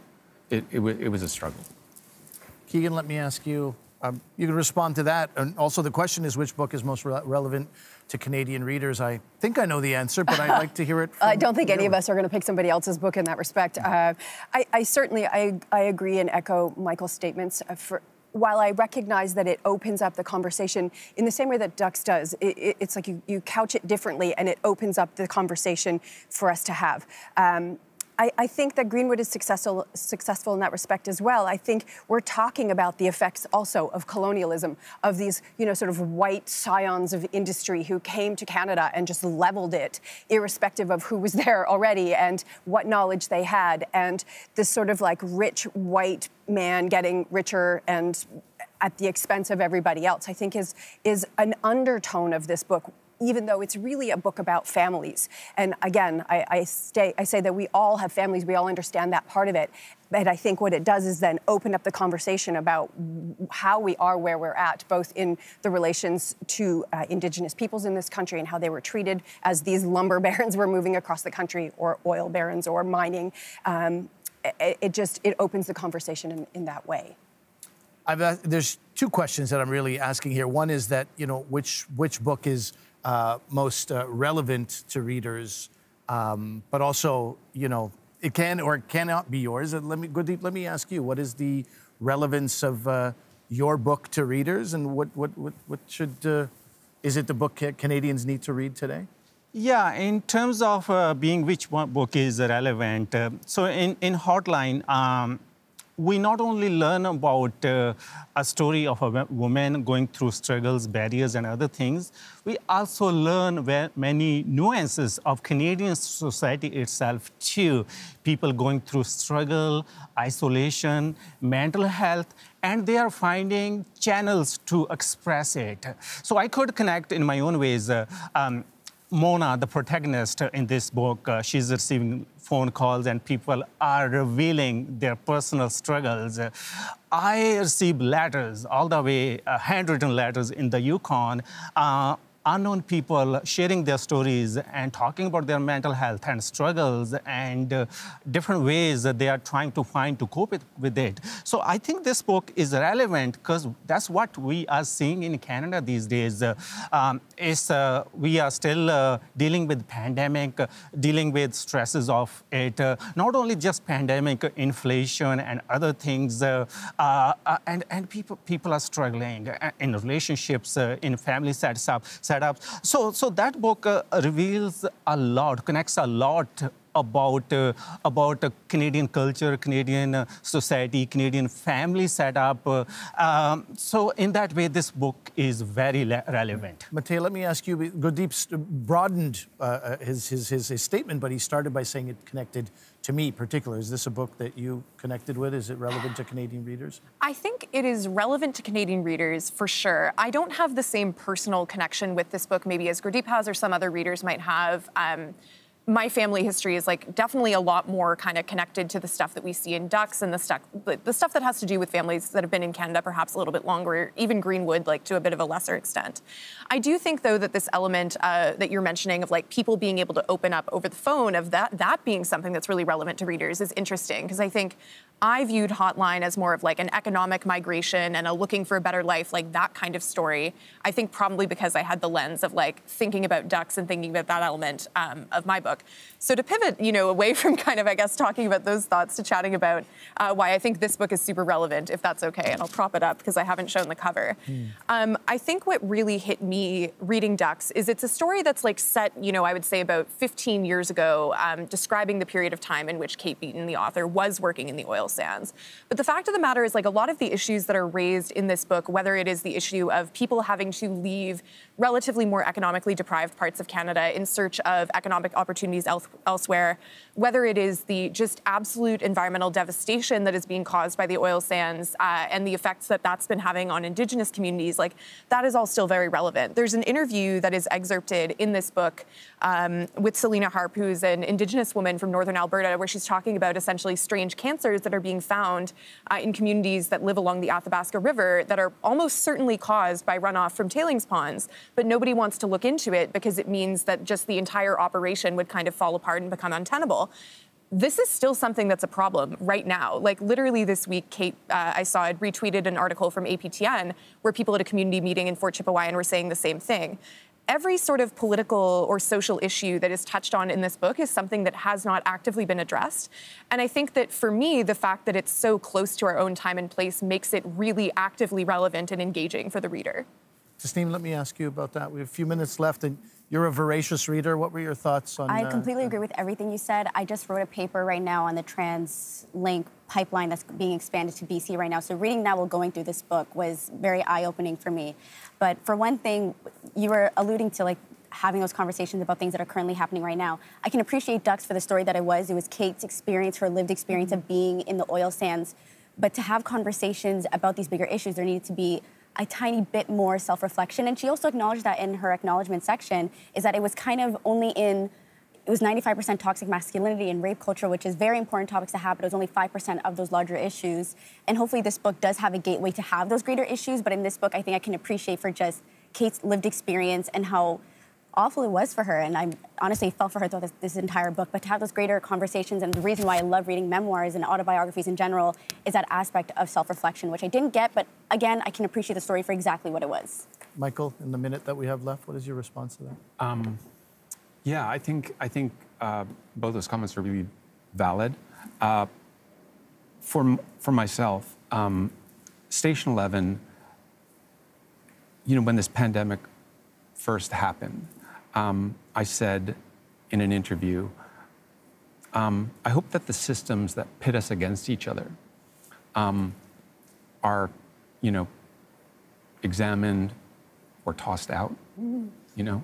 It, it, it was a struggle. Keegan, let me ask you, um, you can respond to that. And also the question is, which book is most re relevant to Canadian readers? I think I know the answer, but I'd like to hear it from I don't think you. Any of us are going to pick somebody else's book in that respect. Uh, I, I certainly, I, I agree and echo Michael's statements. Uh, for, While I recognize that it opens up the conversation in the same way that Ducks does, it, it, it's like you, you couch it differently and it opens up the conversation for us to have. Um, I, I think that Greenwood is successful, successful in that respect as well. I think we're talking about the effects also of colonialism, of these, you know, sort of white scions of industry who came to Canada and just leveled it, irrespective of who was there already and what knowledge they had, and this sort of like rich white man getting richer and at the expense of everybody else, I think is, is an undertone of this book even though it's really a book about families. And again, I, I, stay, I say that we all have families, we all understand that part of it. But I think what it does is then open up the conversation about how we are where we're at, both in the relations to uh, Indigenous peoples in this country and how they were treated as these lumber barons were moving across the country, or oil barons, or mining. Um, it, it just, it opens the conversation in, in that way. I've asked, there's two questions that I'm really asking here. One is that, you know, which, which book is uh, most uh, relevant to readers, um, but also, you know, it can or it cannot be yours. And let me, Gurdeep, let me ask you, what is the relevance of uh, your book to readers, and what what what, what should uh, is it the book Canadians need to read today? Yeah, in terms of uh, being which one book is relevant. Uh, so in in Hotline, um, we not only learn about uh, a story of a woman going through struggles, barriers, and other things, we also learn where many nuances of Canadian society itself too. People going through struggle, isolation, mental health, and they are finding channels to express it. So I could connect in my own ways. Uh, um, Mona, the protagonist in this book, uh, she's receiving phone calls and people are revealing their personal struggles. I receive letters, all the way, uh, handwritten letters in the Yukon, uh, unknown people sharing their stories and talking about their mental health and struggles and uh, different ways that they are trying to find to cope with, with it. So I think this book is relevant because that's what we are seeing in Canada these days. Uh, um, is uh, we are still uh, dealing with pandemic, uh, dealing with stresses of it, uh, not only just pandemic, inflation and other things, uh, uh, uh, and, and people, people are struggling in relationships, uh, in family setup. Up. So, so that book uh, reveals a lot, connects a lot about uh, about uh, Canadian culture, Canadian uh, society, Canadian family setup. Uh, um, so, in that way, this book is very relevant. Mattea, let me ask you. Gurdeep broadened uh, his, his his his statement, but he started by saying it connected to me, particularly. Is this a book that you connected with? Is it relevant to Canadian readers? I think it is relevant to Canadian readers for sure. I don't have the same personal connection with this book, maybe as Gurdeep has or some other readers might have. Um, My family history is like definitely a lot more kind of connected to the stuff that we see in Ducks and the stuff, the stuff that has to do with families that have been in Canada perhaps a little bit longer, even Greenwood, like to a bit of a lesser extent. I do think though that this element uh, that you're mentioning of like people being able to open up over the phone, of that that being something that's really relevant to readers is interesting, because I think I viewed Hotline as more of like an economic migration and a looking for a better life, like that kind of story. I think probably because I had the lens of like thinking about Ducks and thinking about that element um, of my book. So to pivot, you know, away from kind of, I guess, talking about those thoughts to chatting about uh, why I think this book is super relevant, if that's okay, and I'll prop it up because I haven't shown the cover. Mm. Um, I think what really hit me reading Ducks is it's a story that's like set, you know, I would say about fifteen years ago, um, describing the period of time in which Kate Beaton, the author, was working in the oil sands. But the fact of the matter is, like, a lot of the issues that are raised in this book, whether it is the issue of people having to leave relatively more economically deprived parts of Canada in search of economic opportunities el elsewhere, whether it is the just absolute environmental devastation that is being caused by the oil sands uh, and the effects that that's been having on Indigenous communities, like, that is all still very relevant. There's an interview that is excerpted in this book um, with Selena Harp, who is an Indigenous woman from northern Alberta, where she's talking about essentially strange cancers that are being found uh, in communities that live along the Athabasca River that are almost certainly caused by runoff from tailings ponds, but nobody wants to look into it because it means that just the entire operation would kind of fall apart and become untenable. This is still something that's a problem right now. Like, literally this week, Kate, uh, I saw it, retweeted an article from A P T N where people at a community meeting in Fort Chipewyan were saying the same thing. Every sort of political or social issue that is touched on in this book is something that has not actively been addressed. And I think that for me, the fact that it's so close to our own time and place makes it really actively relevant and engaging for the reader. Tasnim, let me ask you about that. We have a few minutes left, and you're a voracious reader. What were your thoughts on that? I completely uh, agree with everything you said. I just wrote a paper right now on the TransLink pipeline that's being expanded to B C right now. So reading that while going through this book was very eye-opening for me. But for one thing, you were alluding to, like, having those conversations about things that are currently happening right now. I can appreciate Ducks for the story that it was. It was Kate's experience, her lived experience of being in the oil sands. But to have conversations about these bigger issues, there needed to be a tiny bit more self-reflection. And she also acknowledged that in her acknowledgement section, is that it was kind of only in, it was ninety-five percent toxic masculinity and rape culture, which is very important topics to have, but it was only five percent of those larger issues. And hopefully this book does have a gateway to have those greater issues, but in this book, I think I can appreciate for just Kate's lived experience and how awful it was for her. And I honestly felt for her throughout this, this entire book, but to have those greater conversations, and the reason why I love reading memoirs and autobiographies in general is that aspect of self-reflection, which I didn't get, but again, I can appreciate the story for exactly what it was. Michael, in the minute that we have left, what is your response to that? Um, yeah, I think, I think uh, both those comments are really valid. Uh, for, for myself, um, Station Eleven, you know, when this pandemic first happened, Um, I said in an interview, um, I hope that the systems that pit us against each other um, are, you know, examined or tossed out, you know?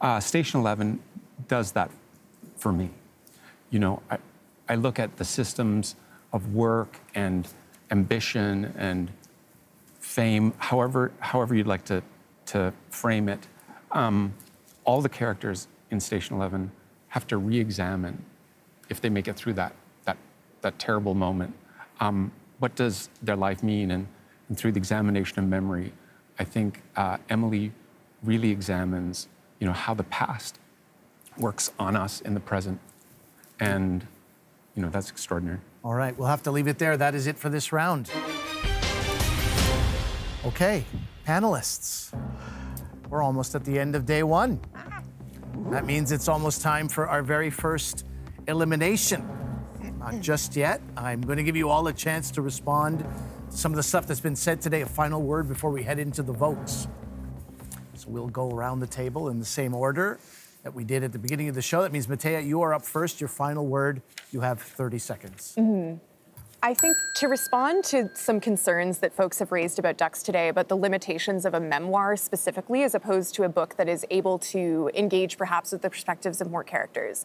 Uh, Station Eleven does that for me. You know, I, I look at the systems of work and ambition and fame, however, however you'd like to, to frame it. Um, All the characters in Station Eleven have to re-examine if they make it through that, that, that terrible moment. Um, what does their life mean? And, and through the examination of memory, I think uh, Emily really examines, you know, how the past works on us in the present. And, you know, that's extraordinary. All right, we'll have to leave it there. That is it for this round. Okay, panelists. We're almost at the end of day one. That means it's almost time for our very first elimination. Not just yet. I'm going to give you all a chance to respond to some of the stuff that's been said today, a final word before we head into the votes. So we'll go around the table in the same order that we did at the beginning of the show. That means, Mattea, you are up first. Your final word, you have thirty seconds. Mm-hmm. I think to respond to some concerns that folks have raised about Ducks today, about the limitations of a memoir specifically, as opposed to a book that is able to engage perhaps with the perspectives of more characters.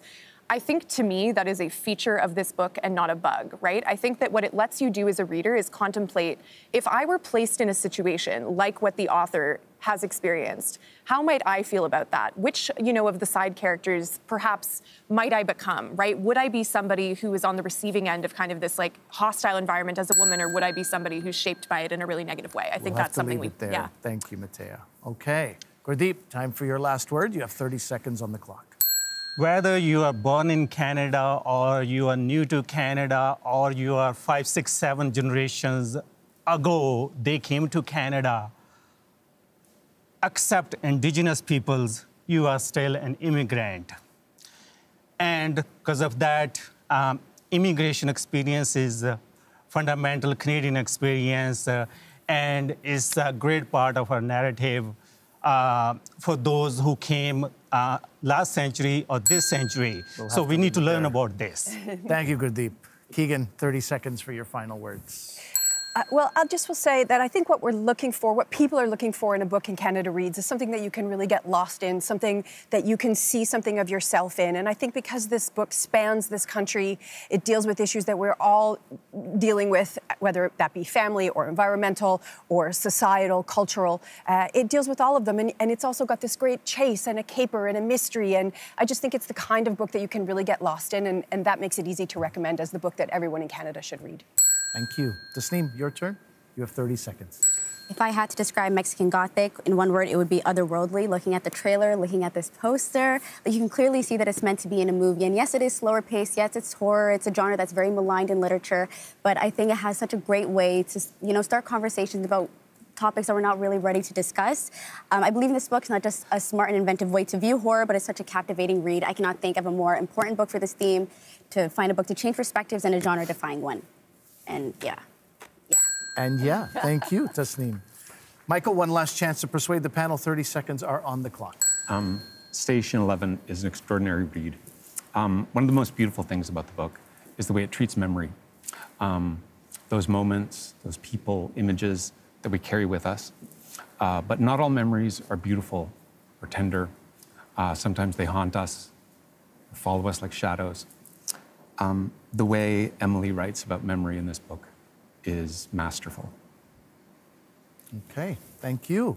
I think to me that is a feature of this book and not a bug, right? I think that what it lets you do as a reader is contemplate, if I were placed in a situation like what the author has experienced, how might I feel about that? Which, you know, of the side characters perhaps might I become, right? Would I be somebody who is on the receiving end of kind of this like hostile environment as a woman, or would I be somebody who's shaped by it in a really negative way? I think that's something we, there. Yeah. Thank you, Mattea. Okay, Gurdeep, time for your last word. You have thirty seconds on the clock. Whether you are born in Canada or you are new to Canada or you are five, six, seven generations ago, they came to Canada. Except Indigenous peoples, you are still an immigrant. And because of that, um, immigration experience is a fundamental Canadian experience uh, and is a great part of our narrative uh, for those who came uh, last century or this century. We'll so we need to learn there. about this. Thank you, Gurdeep. Keegan, thirty seconds for your final words. Uh, well, I just will say that I think what we're looking for, what people are looking for in a book in Canada Reads is something that you can really get lost in, something that you can see something of yourself in. And I think because this book spans this country, it deals with issues that we're all dealing with, whether that be family or environmental or societal, cultural. Uh, it deals with all of them. And, and it's also got this great chase and a caper and a mystery. And I just think it's the kind of book that you can really get lost in. And, and that makes it easy to recommend as the book that everyone in Canada should read. Thank you. Tasnim, your turn. You have thirty seconds. If I had to describe Mexican Gothic in one word, it would be otherworldly. Looking at the trailer, looking at this poster, you can clearly see that it's meant to be in a movie. And yes, it is slower paced. Yes, it's horror. It's a genre that's very maligned in literature. But I think it has such a great way to, you know, start conversations about topics that we're not really ready to discuss. Um, I believe in this book is not just a smart and inventive way to view horror, but it's such a captivating read. I cannot think of a more important book for this theme, to find a book to change perspectives and a genre-defying one. And yeah, yeah. And yeah, thank you, Tasnim. Michael, one last chance to persuade the panel. thirty seconds are on the clock. Um, Station Eleven is an extraordinary read. Um, one of the most beautiful things about the book is the way it treats memory. Um, those moments, those people, images that we carry with us. Uh, but not all memories are beautiful or tender. Uh, sometimes they haunt us, follow us like shadows. Um, the way Emily writes about memory in this book is masterful. Okay, thank you.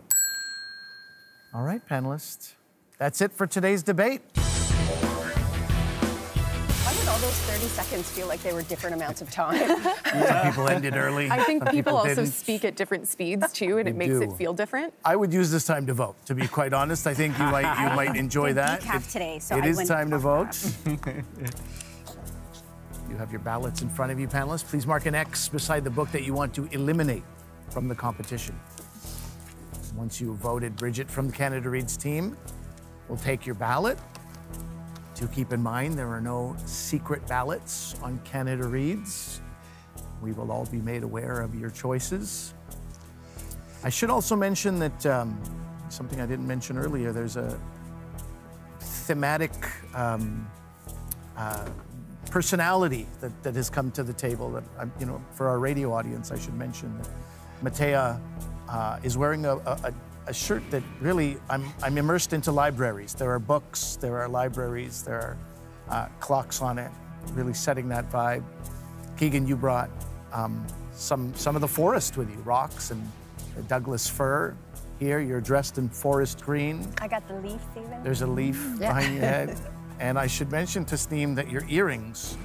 All right, panelists. That's it for today's debate. Why did all those thirty seconds feel like they were different amounts of time? Yeah. Some people ended early. I think people, people also didn't. speak at different speeds, too, and it makes do. it feel different. I would use this time to vote, to be quite honest. I think you might, you might enjoy that. It, today, so it I is time to vote. You have your ballots in front of you, panelists. Please mark an X beside the book that you want to eliminate from the competition. Once you voted, Bridget from the Canada Reads team will take your ballot. Do keep in mind, there are no secret ballots on Canada Reads. We will all be made aware of your choices. I should also mention that, um, something I didn't mention earlier, there's a thematic um, uh, personality that, that has come to the table that, I'm, you know, for our radio audience, I should mention that Mattea uh, is wearing a, a, a shirt that really, I'm, I'm immersed into libraries. There are books, there are libraries, there are uh, clocks on it, really setting that vibe. Keegan, you brought um, some, some of the forest with you, rocks and the Douglas fir. Here, you're dressed in forest green. I got the leaf, Stephen. There's a leaf yeah. behind your head. And I should mention, Tasnim, that your earrings,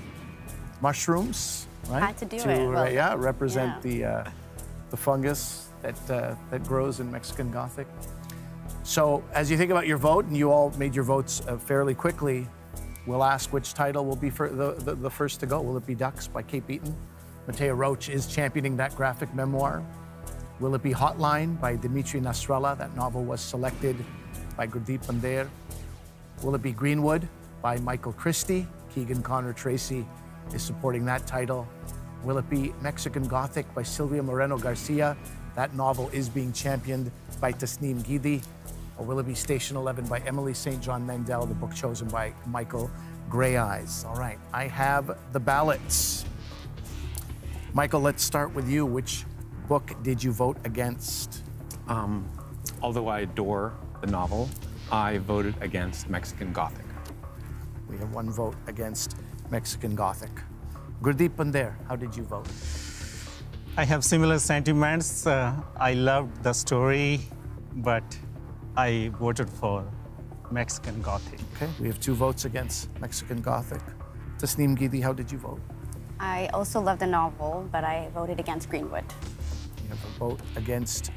mushrooms, right? Had to do to, it. Well, right, yeah, represent yeah. the uh, the fungus that uh, that grows in Mexican Gothic. So as you think about your vote, and you all made your votes uh, fairly quickly, we'll ask which title will be for the, the, the first to go. Will it be Ducks by Kate Beaton? Mattea Roach is championing that graphic memoir. Will it be Hotline by Dimitri Nasrallah? That novel was selected by Gurdeep Pandher. Will it be Greenwood by Michael Christie? Keegan Connor Tracy is supporting that title. Will it be Mexican Gothic by Silvia Moreno-Garcia? That novel is being championed by Tasnim Geedi. Or will it be Station Eleven by Emily Saint John Mandel, the book chosen by Michael Greyeyes? All right, I have the ballots. Michael, let's start with you. Which book did you vote against? Um, although I adore the novel, I voted against Mexican Gothic. We have one vote against Mexican Gothic. Gurdeep Pandher, how did you vote? I have similar sentiments. Uh, I loved the story, but I voted for Mexican Gothic. Okay, we have two votes against Mexican Gothic. Tasnim Geedi, how did you vote? I also love the novel, but I voted against Greenwood. You have a vote against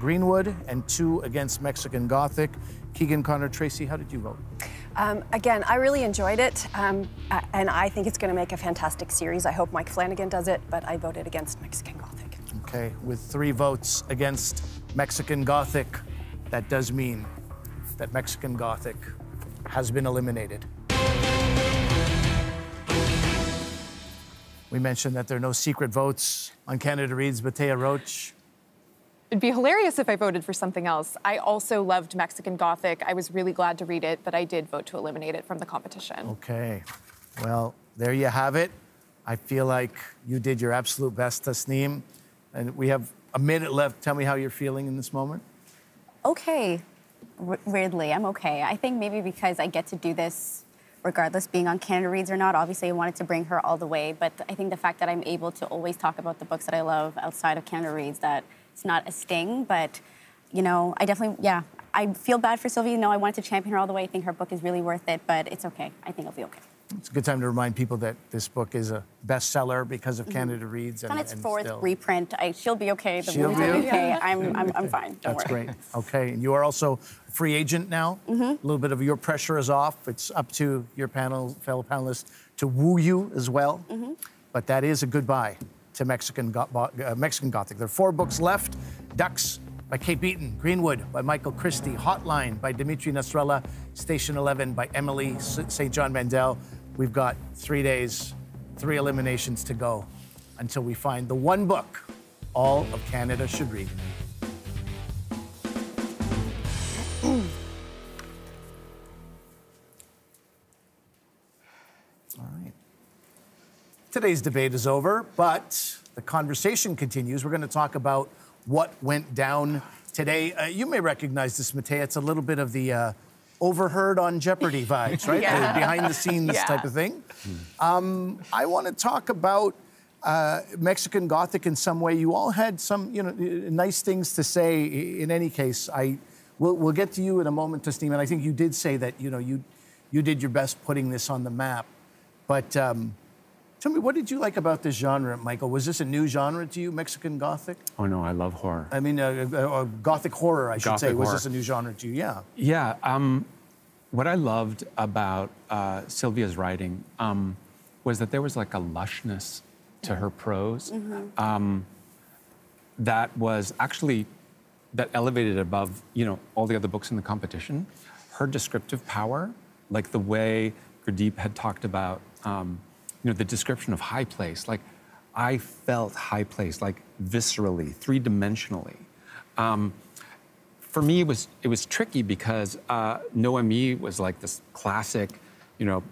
Greenwood and two against Mexican Gothic. Keegan Connor Tracy, how did you vote? Um, again, I really enjoyed it, um, and I think it's going to make a fantastic series. I hope Mike Flanagan does it, but I voted against Mexican Gothic. Okay, with three votes against Mexican Gothic, that does mean that Mexican Gothic has been eliminated. We mentioned that there are no secret votes on Canada Reads. Mattea Roach. It'd be hilarious if I voted for something else. I also loved Mexican Gothic. I was really glad to read it, but I did vote to eliminate it from the competition. Okay. Well, there you have it. I feel like you did your absolute best, Tasnim. And we have a minute left. Tell me how you're feeling in this moment. Okay. W- weirdly, I'm okay. I think maybe because I get to do this regardless being on Canada Reads or not. Obviously, I wanted to bring her all the way, but I think the fact that I'm able to always talk about the books that I love outside of Canada Reads, that it's not a sting, but, you know, I definitely, yeah. I feel bad for Sylvia. No, I wanted to champion her all the way. I think her book is really worth it, but it's okay. I think I'll be okay. It's a good time to remind people that this book is a bestseller because of mm-hmm. Canada Reads. And, and its and fourth still... reprint. I, she'll be okay. The she'll be okay. okay. I'm, I'm, I'm fine. Don't That's worry. That's great. Okay, and you are also a free agent now. Mm-hmm. A little bit of your pressure is off. It's up to your panel, fellow panelists to woo you as well. Mm-hmm. But that is a goodbye to Mexican, Go uh, Mexican Gothic. There are four books left. Ducks by Kate Beaton, Greenwood by Michael Christie, Hotline by Dimitri Nasrallah, Station Eleven by Emily Saint John Mandel. We've got three days, three eliminations to go until we find the one book all of Canada should read. Today's debate is over, but the conversation continues. We're going to talk about what went down today. Uh, you may recognize this, Mattea. It's a little bit of the uh, overheard on Jeopardy vibes, right? Yeah. The behind the scenes yeah. type of thing. Um, I want to talk about uh, Mexican Gothic in some way. You all had some, you know, nice things to say. In any case, I we'll, we'll get to you in a moment, Tasnim, and I think you did say that, you know, you you did your best putting this on the map. But um, tell me, what did you like about this genre, Michael? Was this a new genre to you, Mexican Gothic? Oh, no, I love horror. I mean, uh, uh, Gothic horror, I should Gothic say. Horror. Was this a new genre to you? Yeah. Yeah. Um, what I loved about uh, Silvia's writing um, was that there was like a lushness to her prose mm-hmm. um, that was actually, that elevated above, you know, all the other books in the competition. Her descriptive power, like the way Gurdeep had talked about, um, you know, the description of high place. Like, I felt high place, like viscerally, three-dimensionally. Um, for me, it was it was tricky because uh, Noemi was like this classic, you know,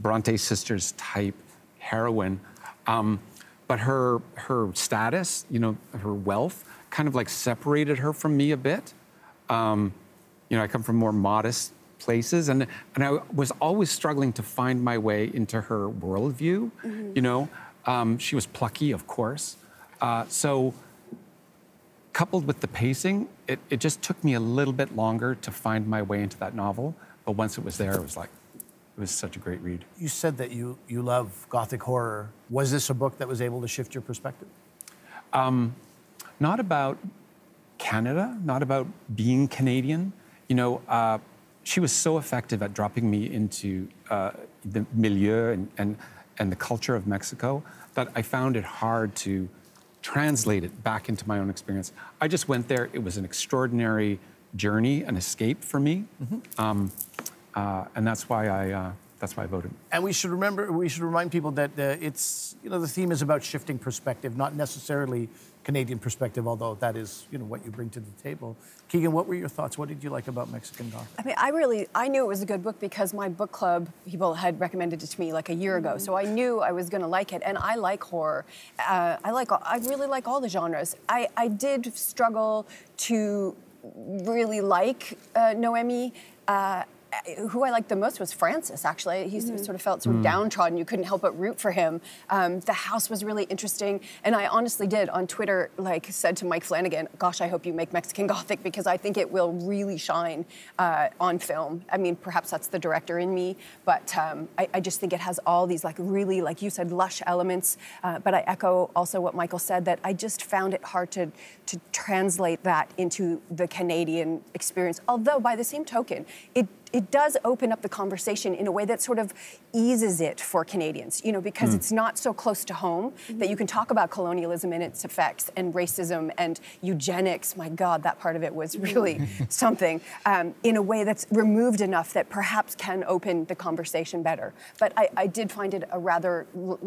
Bronte sisters type heroine, um, but her her status, you know, her wealth, kind of like separated her from me a bit. Um, you know, I come from more modest places, and and I was always struggling to find my way into her worldview. Mm-hmm. You know, um, she was plucky, of course. Uh, so, coupled with the pacing, it, it just took me a little bit longer to find my way into that novel. But once it was there, it was like, it was such a great read. You said that you you love Gothic horror. Was this a book that was able to shift your perspective? Um, not about Canada, not about being Canadian. You know. Uh, She was so effective at dropping me into uh, the milieu and, and, and the culture of Mexico that I found it hard to translate it back into my own experience. I just went there. It was an extraordinary journey, an escape for me. Mm-hmm. um, uh, and that's why I, uh, that's why I voted. And we should remember, we should remind people that uh, it's, you know, the theme is about shifting perspective, not necessarily Canadian perspective, although that is, you know, what you bring to the table. Keegan, what were your thoughts? What did you like about Mexican Gothic? I mean, I really, I knew it was a good book because my book club people had recommended it to me like a year ago, so I knew I was going to like it, and I like horror. Uh, I like, I really like all the genres. I, I did struggle to really like uh, Noemi. Uh, Who I liked the most was Francis, actually. He mm-hmm. sort of felt sort of mm. downtrodden. You couldn't help but root for him. Um, the house was really interesting. And I honestly did, on Twitter, like, said to Mike Flanagan, gosh, I hope you make Mexican Gothic because I think it will really shine uh, on film. I mean, perhaps that's the director in me, but um, I, I just think it has all these, like, really, like you said, lush elements. Uh, but I echo also what Michael said, that I just found it hard to, to translate that into the Canadian experience. Although, by the same token, it It does open up the conversation in a way that sort of eases it for Canadians, you know, because mm. it's not so close to home mm-hmm. that you can talk about colonialism and its effects and racism and eugenics. My God, that part of it was really something um, in a way that's removed enough that perhaps can open the conversation better. But I, I did find it a rather,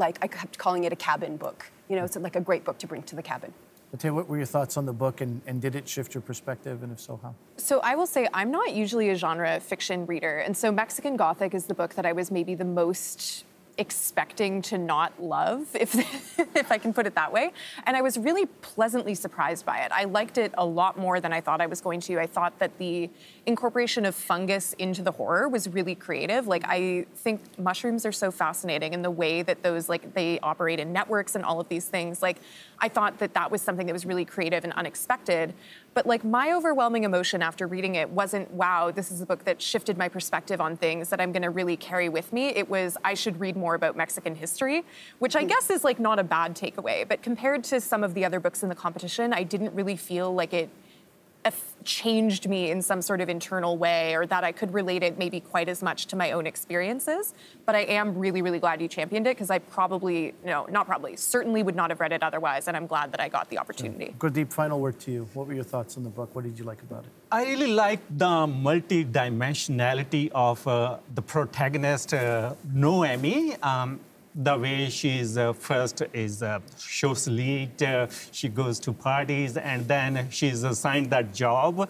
like, I kept calling it a cabin book. You know, it's like a great book to bring to the cabin. Mattea, what were your thoughts on the book, and, and did it shift your perspective, and if so, how? So I will say I'm not usually a genre fiction reader, and so Mexican Gothic is the book that I was maybe the most expecting to not love, if, if I can put it that way. And I was really pleasantly surprised by it. I liked it a lot more than I thought I was going to. I thought that the incorporation of fungus into the horror was really creative. Like, I think mushrooms are so fascinating in the way that those, like, they operate in networks and all of these things. Like, I thought that that was something that was really creative and unexpected. But, like, my overwhelming emotion after reading it wasn't, wow, this is a book that shifted my perspective on things that I'm going to really carry with me. It was, I should read more about Mexican history, which I guess is, like, not a bad takeaway. But compared to some of the other books in the competition, I didn't really feel like it changed me in some sort of internal way, or that I could relate it maybe quite as much to my own experiences. But I am really, really glad you championed it, because I probably, no, not probably, certainly would not have read it otherwise, and I'm glad that I got the opportunity. Gurdeep, final word to you. What were your thoughts on the book? What did you like about it? I really liked the multidimensionality of uh, the protagonist, uh, Noemi. Um, The way she is uh, first is uh, socialite, uh, she goes to parties, and then she's assigned that job, um,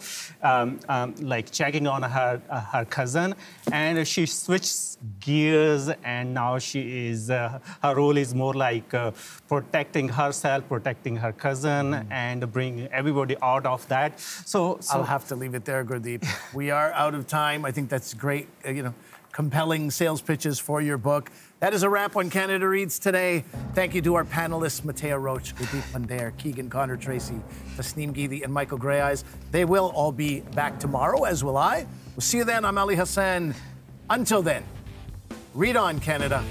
um, like checking on her uh, her cousin, and she switches gears, and now she is uh, her role is more like uh, protecting herself, protecting her cousin, mm-hmm. and bring everybody out of that. So, so I'll have to leave it there, Gurdeep. We are out of time. I think that's great. Uh, you know. compelling sales pitches for your book. That is a wrap on Canada Reads today. Thank you to our panelists, Mattea Roach, Gurdeep Pandher, Keegan Connor Tracy, Tasnim Geedi, and Michael Greyeyes. They will all be back tomorrow, as will I. We'll see you then. I'm Ali Hassan. Until then, read on, Canada.